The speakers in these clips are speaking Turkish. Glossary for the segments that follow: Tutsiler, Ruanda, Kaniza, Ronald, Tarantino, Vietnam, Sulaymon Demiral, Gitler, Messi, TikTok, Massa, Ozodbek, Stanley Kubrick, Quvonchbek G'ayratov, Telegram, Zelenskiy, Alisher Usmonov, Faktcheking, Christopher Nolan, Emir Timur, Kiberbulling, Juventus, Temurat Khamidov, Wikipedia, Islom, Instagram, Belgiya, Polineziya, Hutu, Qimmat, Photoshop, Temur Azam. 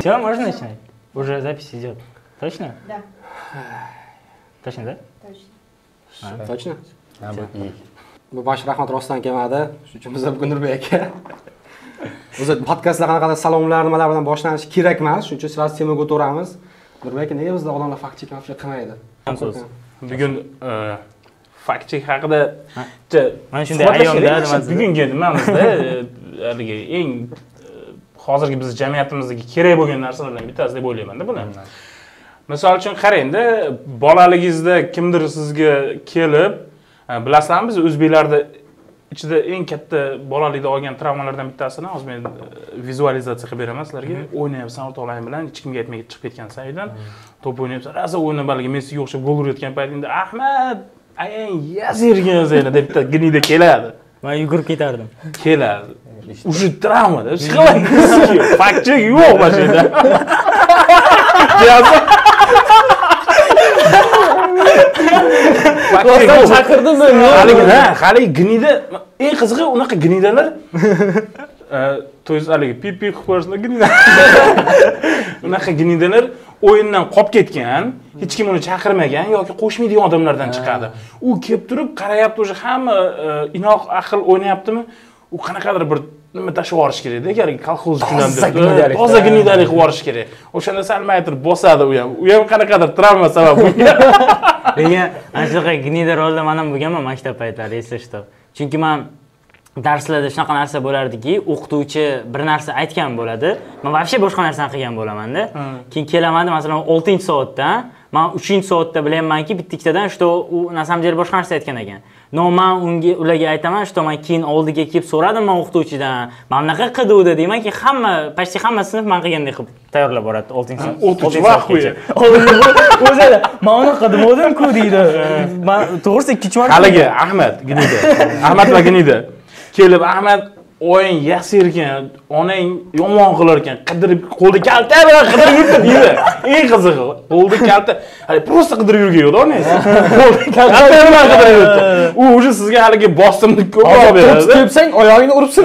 Все, можно начинать? Уже запись идет. Точно? Да. Точно, да? Точно. Точно? Bu baş rahmat rostdan kelmadi. Shuning uchun biz bugun Nurbek aka o'zi podkastlar qanaqa salomlar nimalar bilan boshlanishi kerak emas. Shuning uchun sizlar temaga o'tiramiz. Nurbek aka, nega bizda odamlar fakt chek mafsha qilmaydi? Bugun fakt chek haqida mana shunday ayonlar bugungi nimamizda haliga eng hozirgi biz jamiyatimizdagi kerak bo'lgan narsalardan bittasi deb o'ylayman-da buni. Misol uchun qarang-da, bolaligingizda kimdir sizga kelib bilasizmi, biz o'zbeklarda ichida eng katta bolalikda olgan travmalardan bittasini hozir men vizualizatsiya qilib beraman sizlarga. O'ynayapsan o'rtoqlaring bilan, hech kimga aytmay chiqib ketgansan uydan, to'p o'ynayapsan, rosa o'yinni baliga Messiga o'xshab gol urayotgan paytingda "Ahmad, ayang yasirgan o'zingni" deb bitta gnida keladi. Men yugurib ketardim. Keladi. Ush travma, psixologik. Faktchi yo'q boshida. Vaqtdan chaqirdim men. Hali gnida, eng qizig'i unaqa gnidalar to'yiz haliga pipi qo'yishni gnida. Unaqa gnidalar o'yindan qolib ketgan, hech kim uni chaqirmagan yoki qo'shmaydigan odamlardan chiqadi. U kelib turib qarayapti, o'sha hamma inoq aql o'ynayaptimi? U qanaqadir bir nima tashib yuborish kerak-da, ya'ni kolxoz kunam deb. Toza gnidalik qilib yuborish kerak. O'shanda salmaytir bosadi u ham. U ham qanaqadir travma sabab bo'lgan. Lekin ana shunaqa gnida rolda men ham bo'lganman maktab paytlarida, eslashdim. Chunki men darslarda shunaqa narsa bo'lardiki, o'qituvchi bir narsa aytgan bo'ladi, men vobshe boshqa narsani qilgan bo'laman-da. Keyin kelamadi, masalan, 6-soatdan, men 3-soatda bilamanki, bitta ikkitadan shu u na samom deli boshqa narsa aytgan ekan. No, men unga ularga aytaman, shu men keyin oldiga kelib so'radim men o'qituvchidan. Men bunaqa qildi-da demanki, hamma, pasti hamma sinf men qilgandek qilib tayyorlab boradi 6-soat. O'qituvchi vaqtida. O'zida men uni qildim-ku deydi. Men to'g'risi kechmadi. Haliga Ahmad gnida. Ahmad va gnida. Kelib Ahmad o'yin yasirgan, onang yomon qilar ekan, qidirib qo'lda kalta bilan qidirib yurdi deydi. Eng qizig'i, qo'lda kalta, hali prosta qidirib yurgan-da onang. Qo'lda kalta bilan qidirib yurdi. U o'zi sizga haliga bosimni ko'proq beradi. Tepsang, oyog'ingni uribsan.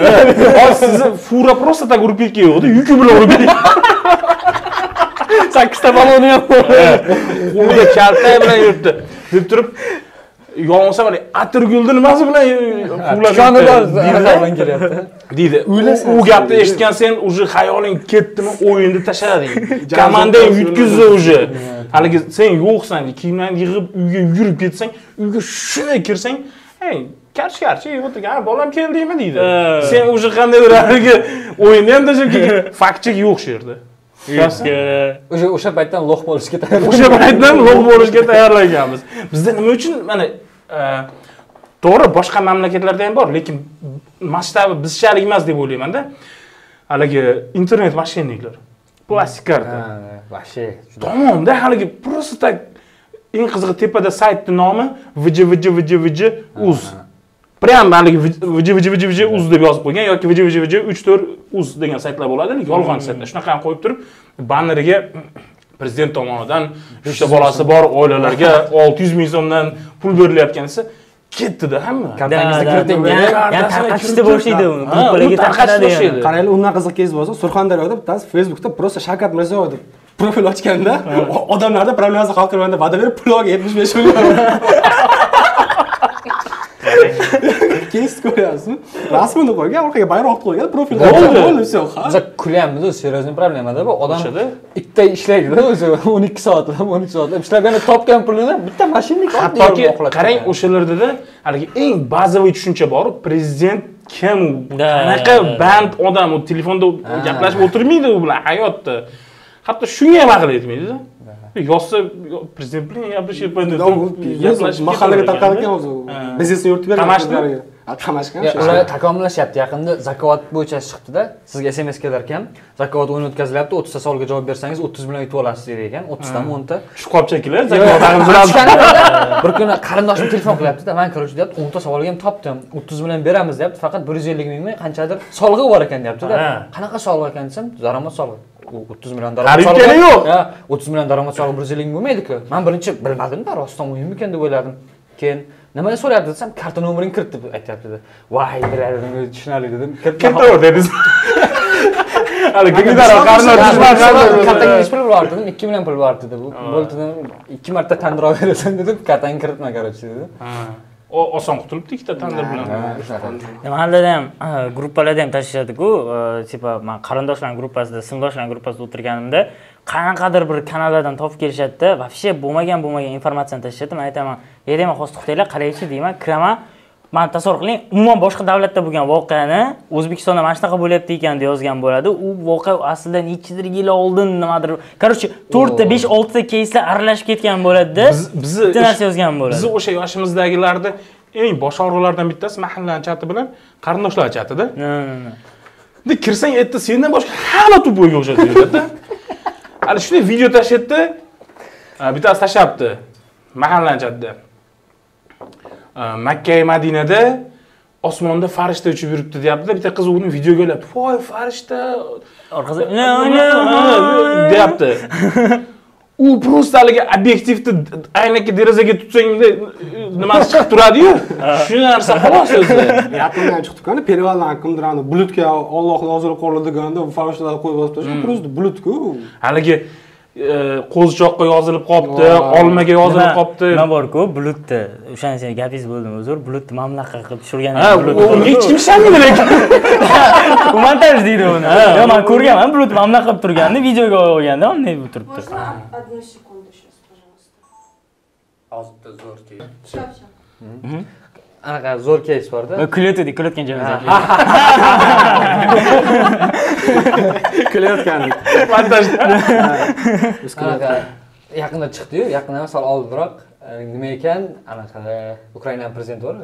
Hozir sizni fura prosta tak urib ketgan-da, yuki bilan urib ketgan. 8ta balonni ham qo'lda kalta bilan yurdi. Deb turib yo'g'onsa bari atirgulni nimasi bilan quvlagan deydi. U gapni eshitgan sen uje xayoling ketdimi, o'yinni tashlading. Komandang yutkizdi uje. Haligi sen yo'qsan, kiyimlarni yig'ib uyga yurib ketsang, uyga shunday kirsang, "Ey, karsh-karsh, o'tirgan bolam keldingmi?" deydi. Sen uje qandaydir haligi o'yinni ham tashib ketgan. Faktchik yo'q shu yerda. O'sha paytdan loh bo'lishga tayyorlangan. Bizda nima uchun mana to'g'ri boshqa mamlakatlarda ham bor, lekin masshtabi bizchalik emas deb o'ylayman-da. Haligi internet mashinaliklar, plastik karta. Vashey. Tamomda haligi prosta tak eng qizig'i tepada saytni nomi vj uz. Prem haligi vj uz deb yozib qo'ygan yoki vj 34uz degan saytlar bo'ladi, lekin yolg'on saytlar. Shunaqa ham qo'yib turib, banneriga prezident tomonidan 3 ta bolasi bor oilalarga 600 ming so'mdan pul berilayotgan esa ketdi-da hamma. Kampaniyaga kiritilgan, ya'ni tarqatishni boshlaydi uni. Bolaga tarqatadi. Qarayli, undan qiziqingiz bo'lsa, Surxondaryoda bittasi Facebookda prosta Shavkat Mirziyoyev deb profil ochganda, odamlarda problemani hal qilib berganda va'da berib, puliga 75 million. Keys ko'ryapsizmi? Rasmini qo'ygan, orqaga bayroq qo'ygan, profil bo'ldi, все. Biz kulyapmiz-ku, seriozli problemada bu. Odam ikkita ishlaydi-da o'zi, 12 soatlab, 13 soatlab ishlaganda topgan pulini bitta mashinaga olib berib oqladi. Qarang, o'shalarda haligi eng bazaviy tushuncha bor, prezident kim u? Qanaqa band odam u, telefonda gaplashib o'tirmaydi u bilan hayotda. Hatto shunga ham aql yetmaydi-da. Yo'qsa, prezident bilan gaplashib bo'lmaydi. Mahallaga tarqalgan o'zi. Biznesni yuritib beradi. Qamashgan. Ular takomillashyapti. Yaqinda zakovat bo'yicha chiqdi-da. Sizga SMS kelar ekan. Zakovat o'yini o'tkazilyapti. 30 ta savolga javob bersangiz 30 million yutib olasiz degan ekan. 30 dan 10 ta. Shu qopchaklar zakavatimiz bilan. Bir kuni qarindoshim telefon qilyapti-da. "Men ko'ruvchi deyapti, 10 ta savolga ham topdim. 30 million beramiz" deyapti. Faqat 150 mingmi qanchadir solig'i bor ekan deyapti-da. Qanaqa solig'i ekan desam, daromad solig'i. 30 million daromad solig'i yo'q. 30 million daromad solig'i 150 ming bo'lmaydi-ku. Men birinchi bilmadim-da, rostdan o'yinmikan deb o'yladim. Keyin nimaga so'rayapti desam, karta nomerini kirit deb aytayapti dedi. "Voy, biladim, tushunarli" dedim. "Kiritaver" dediz. Katang ish pul bo'lardim, 2 million pul bor dedi. Bo'ltidan 2 marta tandirov berasan dedim, katang kiritma qarochi dedi. O oson qutulibdi ikkita tandir bilan. Mahallalarda ham, gruppalarda ham tashlashadi-ku, tipa men qarindoshlar gruppasida, sindoshlar gruppasida o'tirganimda qanaqadir bir kanallardan topib kelishadi-da, vobshe bo'lmagan informatsiyani tashlashadi. Men aytaman, "Yerema xos to'xtanglar, qaraychi" deyman, kiraman. Men tasavvur qiling, umuman boshqa davlatda bo'lgan voqeani O'zbekistonda mana shunaqa bo'lyapti ekan deb yozgan bo'ladi. U voqea aslida nechidir yil oldin nimadir, qarochi 4 ta, 5, 6 ta keyslar aralashib ketgan bo'ladi-da. Biz bitta narsa yozgan bo'ladi. Biz o'sha yoshimizdagilarda eng bosh og'riqlardan bittasi mahallaning chati bilan qarindoshlar chatida. Endi kirsang aytdi, sendan boshqa hamma to'p bo'yga o'xshaydi-da. Ana shunday video tashladi. Bittasi tashlabdi mahallaning chatida. Makka va Madinada osmonda farishta uchib yuribdi deyapti-da, bitta qiz uni videoga oladi. "Voy farishta!" orqasidan deyapti. U prostaliga obyektivni aynakka derazaga tutsangda nimasi chiqib turadi-yu. Shu narsa xolos o'zi. Yaqindan chiqdi-ku, Perivaldan Akimdranni bulutga Alloh hoziri qo'lladiganda bu farishtalar qo'yib bosib tashladi. Prosta bulutku. Haligi qo'zichoqqa yozilib qopti, olmaga yozilib qopti. Nima bor-ku, bulutni. O'shani sen gapingiz bo'ldimi o'zir? Bulutni mamlaqa qilib tushirgan. Ha, uni hech kim shammi lekin. Montaj deydi uni. Yo, men ko'rganman, bulut mamlaqa qilib turganini videoga olganda, unday turibdi. Одну секунду сейчас, пожалуйста. Hozirda zo'r keys. Anaqa zo'r keys bor-da. Kuletdi, kuletgan joyimizda. Kulayotgandik. Montajda. Anaqa yaqinda chiqdi-yu, yaqinda emas, sal oldinroq nima ekan, anaqa Ukraina prezidenti bor-ku?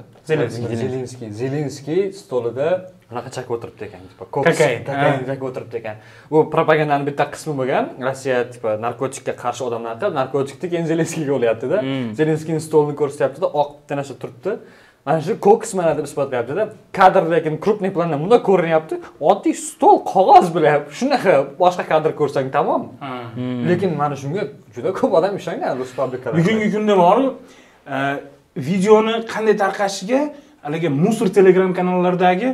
Zelenskiy stolida anaqa chakib o'tiribdi ekan, tipa ko'ksida o'tiribdi ekan. Bu propagandaning bitta qismi bo'lgan. Rossiya tipa narkotikga qarshi odamlar qilib, narkotikni keyin Zelenskiyga o'lyapti-da. Zelenskiyning stolini ko'rsatyapti-da, oq tanasha turibdi. Mana shu ko'ks mana deb isbotlayapti-da. Kadr lekin krupni planda bunda ko'rinyapti. Oddiy stol qog'oz bilan shunaqa boshqa kadr ko'rsang tamom. Lekin mana shunga juda ko'p odam ishongan respublikada. Bugungi kunda bormi? Videoni qanday tarqashiga haligi Musur Telegram kanallardagi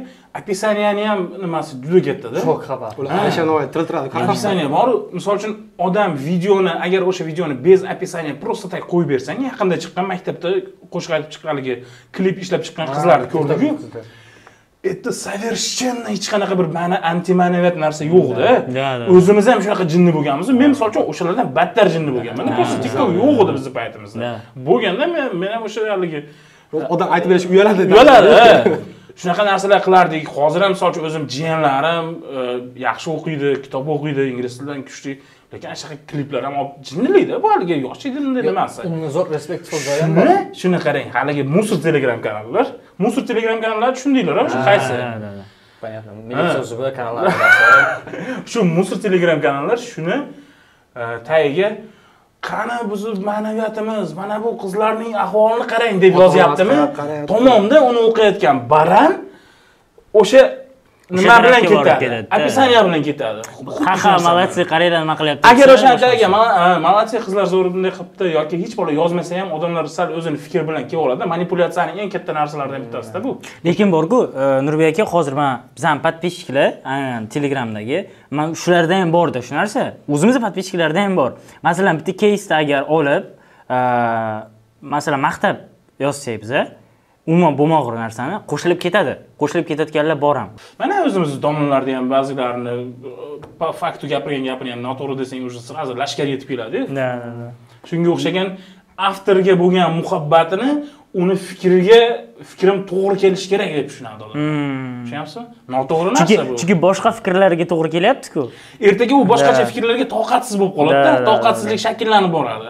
описаниеni ham nimasi juda ketdi-da. Shok xabar. Ular ana shuni aytiradi. Описание bor. Misol uchun odam videoni, agar o'sha videoni bez описание просто tak qo'yib bersang, yaqinda chiqqan maktabda qo'shiq aytib chiqqanligi, klip ishlab chiqqan qizlarni ko'rdik-ku. Etti совершенно hech qanaqa bir ma'na, anti-ma'naviyat narsa yo'q-da. O'zimiz ham shunaqa jinni bo'lganmiz. Men misol uchun o'shalardan battar jinni bo'lganman. Просто TikTok yo'q edi bizning paytimizda. Bo'lganda men ham o'sha haligi odam aytib berish uyaladi. Uyaladi. Shunaqa narsalar qilardik. Hozir ham misol uchun o'zim jiyanlarim yaxshi o'qiydi, kitob o'qiydi, ingliz tilidan kuchli. Lekin shunaqa kliplar ham jinnilikda, bu haliga yosh edimda nimasi. Uni zo'r respekt qilgan bor. Shuni qarang, haliga Musur Telegram kanallar. Musur Telegram kanallari tushundinglar, o'sha qaysi? Понятно. Militsiya o'ziga kanallar. Shu Musur Telegram kanallar shuni tayiga qani bizning ma'naviyatimiz, mana bu qizlarning ahvolini qarang deb yozyaptimi? Tomomda uni o'qiyotgan baran o'sha nima bilan ketadi? Описание bilan ketadi. Ha, malatsi, qaranglar nima qilyapti. Agar o'shanchaga malatsi qizlar zo'r bunday qilibdi yoki hech bola yozmasa ham odamlar sal o'zini fikr bilan kelib oladi. Manipulyatsiyaning eng katta narsalaridan bittasida bu. Lekin bor-ku, Nurbek aka, hozir men bizning podpishchilar Telegramdagi mana shularda ham bor-da shu narsa. O'zimizning podpishchilarda ham bor. Masalan, bitta keysni agar olib, masalan, maqtab yozsak biz, umuman bo'lmagan narsani qo'shilib ketadi. Qo'shilib ketayotganlar bor ham. Mana o'zimiz domlalarda ham ba'zilarini по факту gapirgan gapini ham noto'g'ri desang, уже сразу lashkar yetib keladi. Shunga o'xshagan avtorga bo'lgan muhabbatini, uni fikrim to'g'ri kelishi kerak deb tushunadi odam. Tushunyapsizmi? Noto'g'ri narsa bu. Chunki boshqa fikrlarga to'g'ri kelyapti-ku. Ertaga u boshqacha fikrlarga toqatsiz bo'lib qoladi-da, toqatsizlik shakllanib boradi.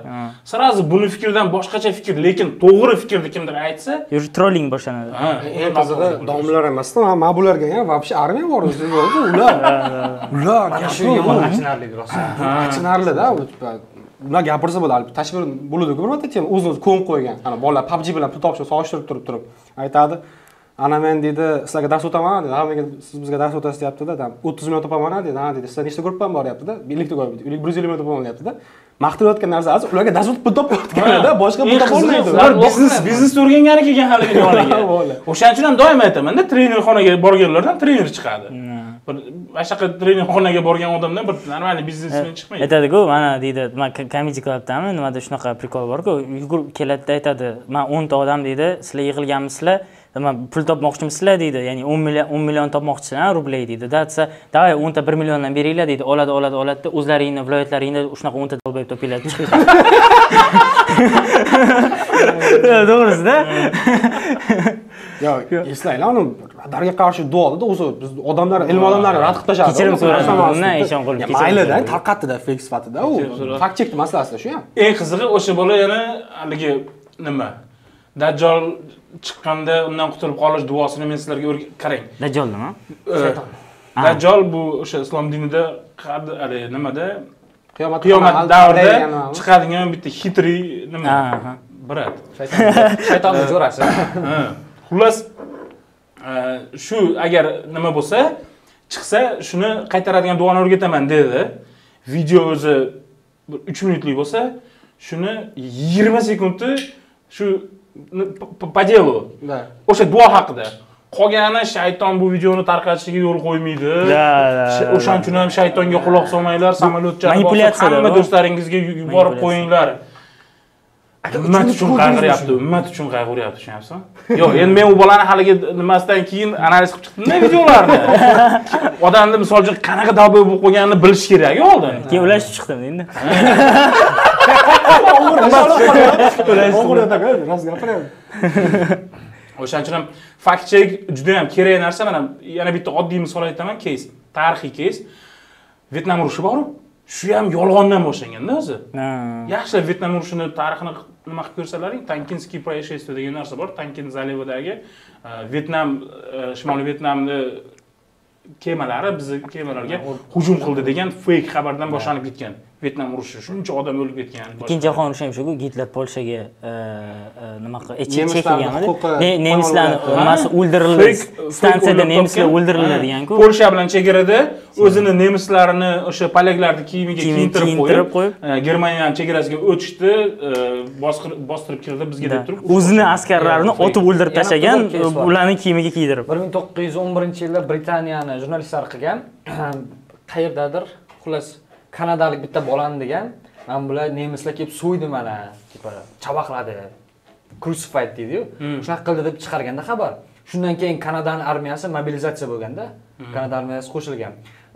Sirazi buni fikrdan boshqacha fikr, lekin to'g'ri fikrni kimdir aytsa, trolling boshlanadi. Ha, eng qizig'i domlalar emas-da, mana bularga ham vobshe armiya bor o'zi, ular. Ular yashayman achinarli rosa. Achinarli-da, ular gapirsa bo'ladi, albatta tashvir bo'ladi-ku, bir marta tema o'zini ko'm qo'ygan. Ana bolalar PUBG bilan pul topishib, sochishtirib turib, aytadi. Ana men dedi, sizlarga dars o'taman dedi. Ha, menga siz bizga dars o'tasiz deyapti-da, 30 million topaman dedi. Ha dedi, sizlar nechta guruhdan boryapti-da? 50 ta qo'yibdi. 100 million topaman deyapti-da. Maqtirayotgan narsasi ularga dars o'tib pul topayotganida, boshqa pul topolmaydi. Ular biznes o'rgangani kelgan haliga yo'liga. O'shaning uchun ham doim aytaman-da, trenerxonaga borganlardan trener chiqadi. başka türlü konuya borgan odamdan bir normal biznesmen çıkmaydi. Aytadi ku, mana deydi, men comedy clubdaman, nimada shunaqa prikol bor-ku, yugurib keladi aytadi, men 10 ta odam deydi, sizlar yig'ilganmisizlar, men pul topmoqchimisizlar deydi, ya'ni 10 million topmoqchisan rublay deydi. Datsa, davay 10 ta 1 milliondan beringlar deydi. Oladi-oladi-oladi, o'zlaringizning viloyatlaringizda shunaqa 10 ta dolbayib topinglar. Doğrusu da. Ya eslaylar onu radarga qarshi duolida o'zi biz odamlar, ilm odamlari radqib tashardi. Kechirim so'rashmamdan ishon qilib kechirim. Maylidan tarqatdi-da fake sifatida u. Fakt chekdi masalasida shu ham. Eng qizig'i o'sha bola yana haligi nima? Dajjal chiqqanda undan qutulib qolish duosini men sizlarga qarang. Dajjal nima? Shayton. Dajjal bu o'sha islom dinida nimada? Qiyomat davrida chiqadigan bitta xitri nima? Brat. Shaytonning jo'rasi. Xullas shu agar nima bo'lsa chiqsa shuni qaytaradigan duoni o'rgataman dedi. Video o'zi 3 minutlik bo'lsa shuni 20 sekundni shu по делу. O'sha duo haqida. Qolgani shayton bu videoni tarqatishiga yo'l qo'ymaydi. O'shaning uchun ham shaytonga quloq solmanglar, samolyotcha hamma do'stlaringizga yuborib qo'yinglar. Ummat uchun qayg'uryapti, tushunyapsan? Yo'q, endi men u bolani haligi nimasidan keyin analiz qilib chiqdim-da videolarni. Odamni misol uchun qanaqa dalboy bo'lib qolganini bilish kerak-ku oldin. Keyin ulashib chiqdim endi. O'shaning uchun fakt check juda ham kerak narsa. Mana yana bitta oddiy misol aytaman, keys, tarixiy keys. Vietnam urushi bor-ku. Shu ham yolg'ondan boshlanganda o'zi. Yaxshi Vietnam urushini tarixini nima qilib ko'rsalaring, Tonkinskiy proyeshisti degan narsa bor. Tonkin zalividagi Vietnam, Shimoliy Vietnamning kemalari bizning kemalarga hujum qildi degan fake xabardan boshlanib ketgan. Vietnam urushi shuncha odam o'lib ketgan. Ikkinchi jahon urushi ham shu-ku, Gitler Polshaga nima qilib chekinganmidi? Nemislarni hammasi o'ldirildi. Stansiyada nemislar o'ldirildi degan-ku. Polsha bilan chegarada o'zini nemislarni o'sha polaklarning kiyimiga kiyintirib qo'yib, Germaniyaning chegarasiga o'tishdi, bostirib kirdi bizga deb turib. O'zini askarlarini otib o'ldirib tashlagan, ularning kiyimiga kiydirib. 1911-yilda Britaniyani jurnalistlar qilgan qayerdadir, xullas Kanadalik bitta bolam degan, men bular nemislar kelib so'ydi meni, tipa chavaqladi. Crucified deydi-yu. Shunaqa qildi deb chiqarganda xabar. Shundan keyin Kanadaning armiyasi mobilizatsiya bo'lganda, Kanada armiyasi qo'shilgan.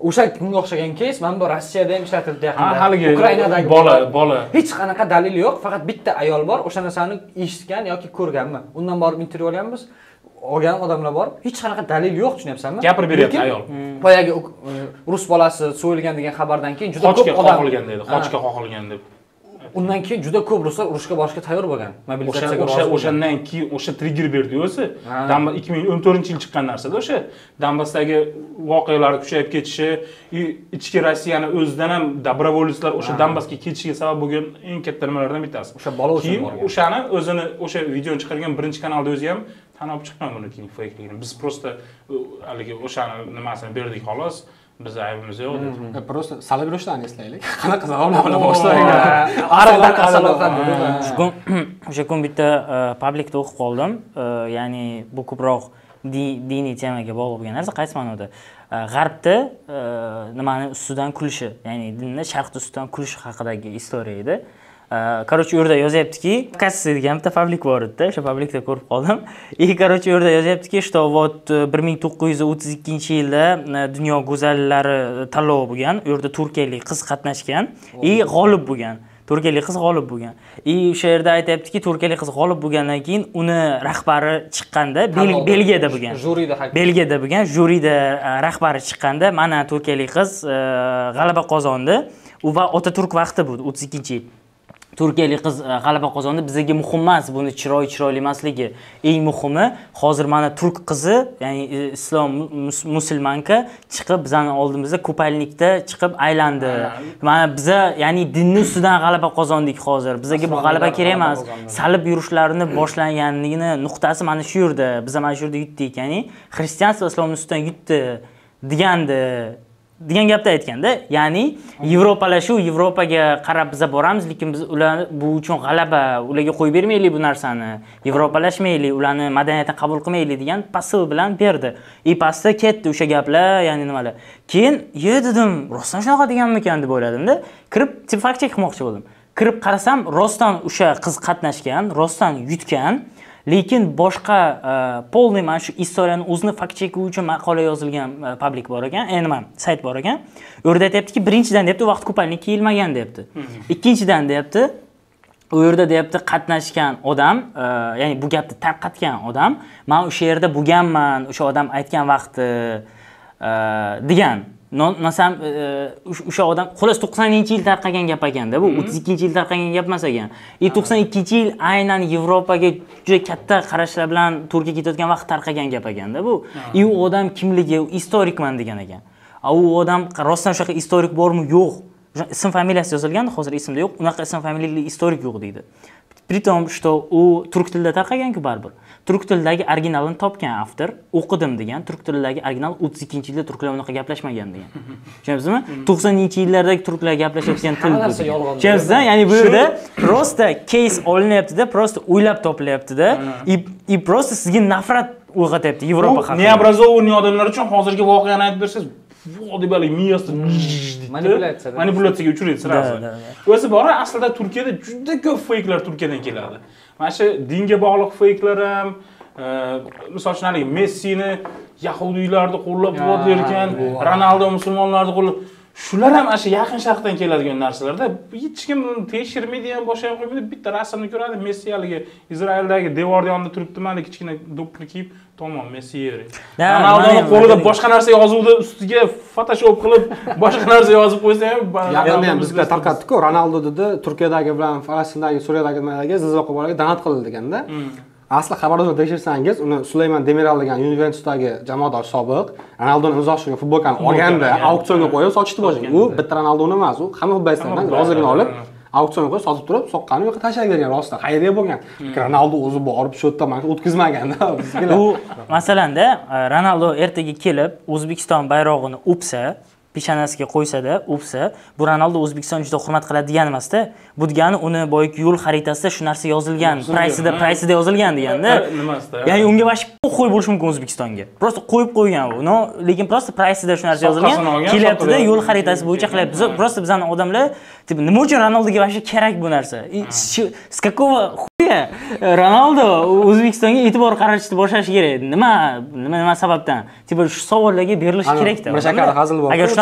O'sha bunga o'xshagan keys mana bu Rossiyada ham ishlatildi yaqinda. Ukrainadagi bola. Hech qanaqa dalil yo'q, faqat bitta ayol bor, o'sha narsani eshitgan yoki ko'rganmi? Undan borib intervyu olganmiz. Olgan odamlar bor. Hech qanaqa dalil yo'q, tushunyapsanmi? Gapirib beryapti ayol. Boyagi rus bolasi so'yilgan degan xabardan keyin juda ko'p odam qo'lgan dedi, qochga qo'lgan deb. Undan keyin juda ko'p ruslar urushga boshqa tayyor bo'lgan. Mobilizatsiyaga o'shandan keyin o'sha trigger berdi o'zi. 2014-yil chiqqan narsada o'sha Donbassdagi voqealar kuchayib ketishi, ichki Rossiyani o'zidan ham dobrovolitslar o'sha Donbassga ketishiga sabab bo'lgan eng katta nimalardan bittasi. O'sha bola o'shani o'zini o'sha videoni chiqargan birinchi kanalda o'zi ham tanab chiqmayman buning fakeligini. Biz prosta haligi o'shani nimasini berdik xolos. Biz aybimiz yo'q dedik. Prosta salabroshdan eslaylik. Qanaqa zavoblarni boshlaymiz? Arablar qasalaqdan. O'sha kun bitta publikda o'qib qoldim. Ya'ni bu ko'proq diniy temaga bog'liq bo'lgan narsa, qaysi ma'noda? G'arbda nimani ustidan kulishi, ya'ni dinni sharqda ustidan kulish haqidagi istoriya edi. Короче, u yerda yozyaptiki, kassi degan bitta publik bor edi-da, o'sha publikda ko'rib qoldim. И короче, u yerda yozyaptiki, что вот 1932-yilda dunyo go'zallari tanlovi bo'lgan, u yerda turkiyalik qiz qatnashgan, и g'olib bo'lgan. И o'sha yerda aytayaptiki, turkiyalik qiz g'olib bo'lgandan keyin uni rahbari chiqqanda, Belgiyada bo'lgan. Jurida rahbari chiqqanda, mana turkiyalik qiz g'alaba qozondi va Otaturk vaqti bu 32-yil. Turkiyalik qiz g'alaba qozondi, bizga muhim emas, buni chiroyli emasligi. Eng muhimi, hozir mana turk qizi, ya'ni islom musulmonka chiqib bizning oldimizda ko'paylikda chiqib aylandi. Mana biza, ya'ni dinni ustidan g'alaba qozondik hozir. Bizga bu g'alaba kerak emas. Salib yurishlarini boshlanganligini nuqtasi mana shu yerda. Biz mana shu yerda yutdik, ya'ni xristianstvo islomni ustidan yutdi degandi. degan gapni aytganda, ya'ni Yevropalashuv, Yevropaga qarab biz boramiz, lekin biz ular bu uchun g'alaba, ularga qo'yib bermaylik bu narsani, Yevropalashmaylik, ularni madaniyatini qabul qilmaylik degan passiv bilan berdi. E pastda ketdi o'sha gaplar, ya'ni nimalar. Keyin yo dedim, rostdan shunaqa deganmikan deb o'yladim-da, kirib fakt check qilmoqchi bo'ldim. Kirib qarasam, rostdan o'sha qiz qatnashgan, rostdan yutgan. Lekin boshqa polni mana shu istoriyani o'zini fakt cheki uchun maqola yozilgan publik bor ekan, sayt bor ekan. U yerda aytibdiki, birinchidan debdi, vaqt ko'palik kiyilmagan debdi. Ikkinchidan debdi, u yerda debdi qatnashgan odam, ya'ni bu gapni tarqatgan odam, men o'sha yerda bo'lganman, o'sha odam aytgan vaqti degan. Nasam o'sha odam xolos 90-yil tarqagan gap ekanda, bu 32-yil tarqagan gap emas ekan. 92-yil aynan Yevropaga juda katta qarashlar bilan Turkiyaga ketayotgan vaqt tarqagan gap ekanda bu. U odam kimligi, historikman degan ekan. U odam rostdan o'sha historik bormi, yo'q. Ism familiyasi yozilgan, hozir ismda yo'q. Unaqa ism familiyali historik yo'q deydi. Pritom, что u turk tilida tarqagan-ku baribir. Turk tilidagi originalini topgan avtor, o'qidim degan, turk tilidagi original 32-yilda turklar unaqa gaplashmagan degan. Tushunasizmi? 90-yillardagi turklar gaplashayotgan til bu. Tushunasizmi? Ya'ni bu yerda prosta case olinyapti-da, prosta o'ylab topilyapti-da, и prosta sizga nafrat uyg'otyapti Yevropa haqida. Neobrazovanniy odamlar uchun hozirgi voqeani aytib bersangiz, bu odamlar miyasida manipulyatsiyaga uchraydi sirasi. O'zi bora aslida Turkiyada juda ko'p fake'lar Turkiyadan keladi. Mana shu dinga bog'liq fake'lar ham, masalan, haligi Messini yahudiylarni qo'llab-quvvatlayotgan, Ronaldo musulmonlarni qo'llab, shular ham ana shu Yaqin Sharqdan keladigan narsalarda hech kim uni tekshirmaydi ham, boshqa ham qo'ymaydi. Bitta rasmni ko'radi, Messi haligi Izroildagi devor yonida turibdi-man, kichkina do'ppini kiyib, tamom Messi yeri. Ronaldoni qo'lida boshqa narsa yozuvdi, ustiga Photoshop qilib boshqa narsa yozib qo'ysa ham, yaqinda ham bizga tarqatdi-ku, Ronaldo dedi Turkiyadagi bilan Falastindagi, Suriyadagi nimalarga zilzila qurbonlariga donat qildi deganda. Asli xabarini tekshirsangiz, uni Sulaymon Demiral degan Juventusdagi jamoador sobiq Ronaldoni imzosiga futbolkani olganda auksionga qo'yib sotishdi boshlagan. U bitta Ronaldoni emas, u hamma futbolchilardan roziligini olib auksionga qo'yib sotib turib, soqqani yo'qqa tashlab bergan, rostdan xayriya bo'lgan. Ronaldo o'zi borib shu yerda mana o'tkazmaganda. U masalanda Ronaldo ertaga kelib O'zbekiston bayrog'ini o'psa, peshanasiga qo'ysa-da, o'psa, bu Ronaldo O'zbekistonni juda hurmat qiladi degan emas-da. Bu degani uni boyki yo'l xaritasida shu narsa yozilgan, price-da yozilgan deganda. Ya'ni unga boshqa qo'y bo'lish mumkin O'zbekistonga. Prosta qo'yib qo'ygan u. Lekin prosta price-da shu narsa yozilgan. Kelyapti-da, yo'l xaritasi bo'yicha qilyapti. Prosta bizning odamlar, nima uchun Ronaldoga boshqa kerak bu narsa? С какого хуя Ronaldo O'zbekistonga e'tibor qaratishni boshlashi kerak? Nima sababdan? Tipa shu savollarga berilishi kerak-da.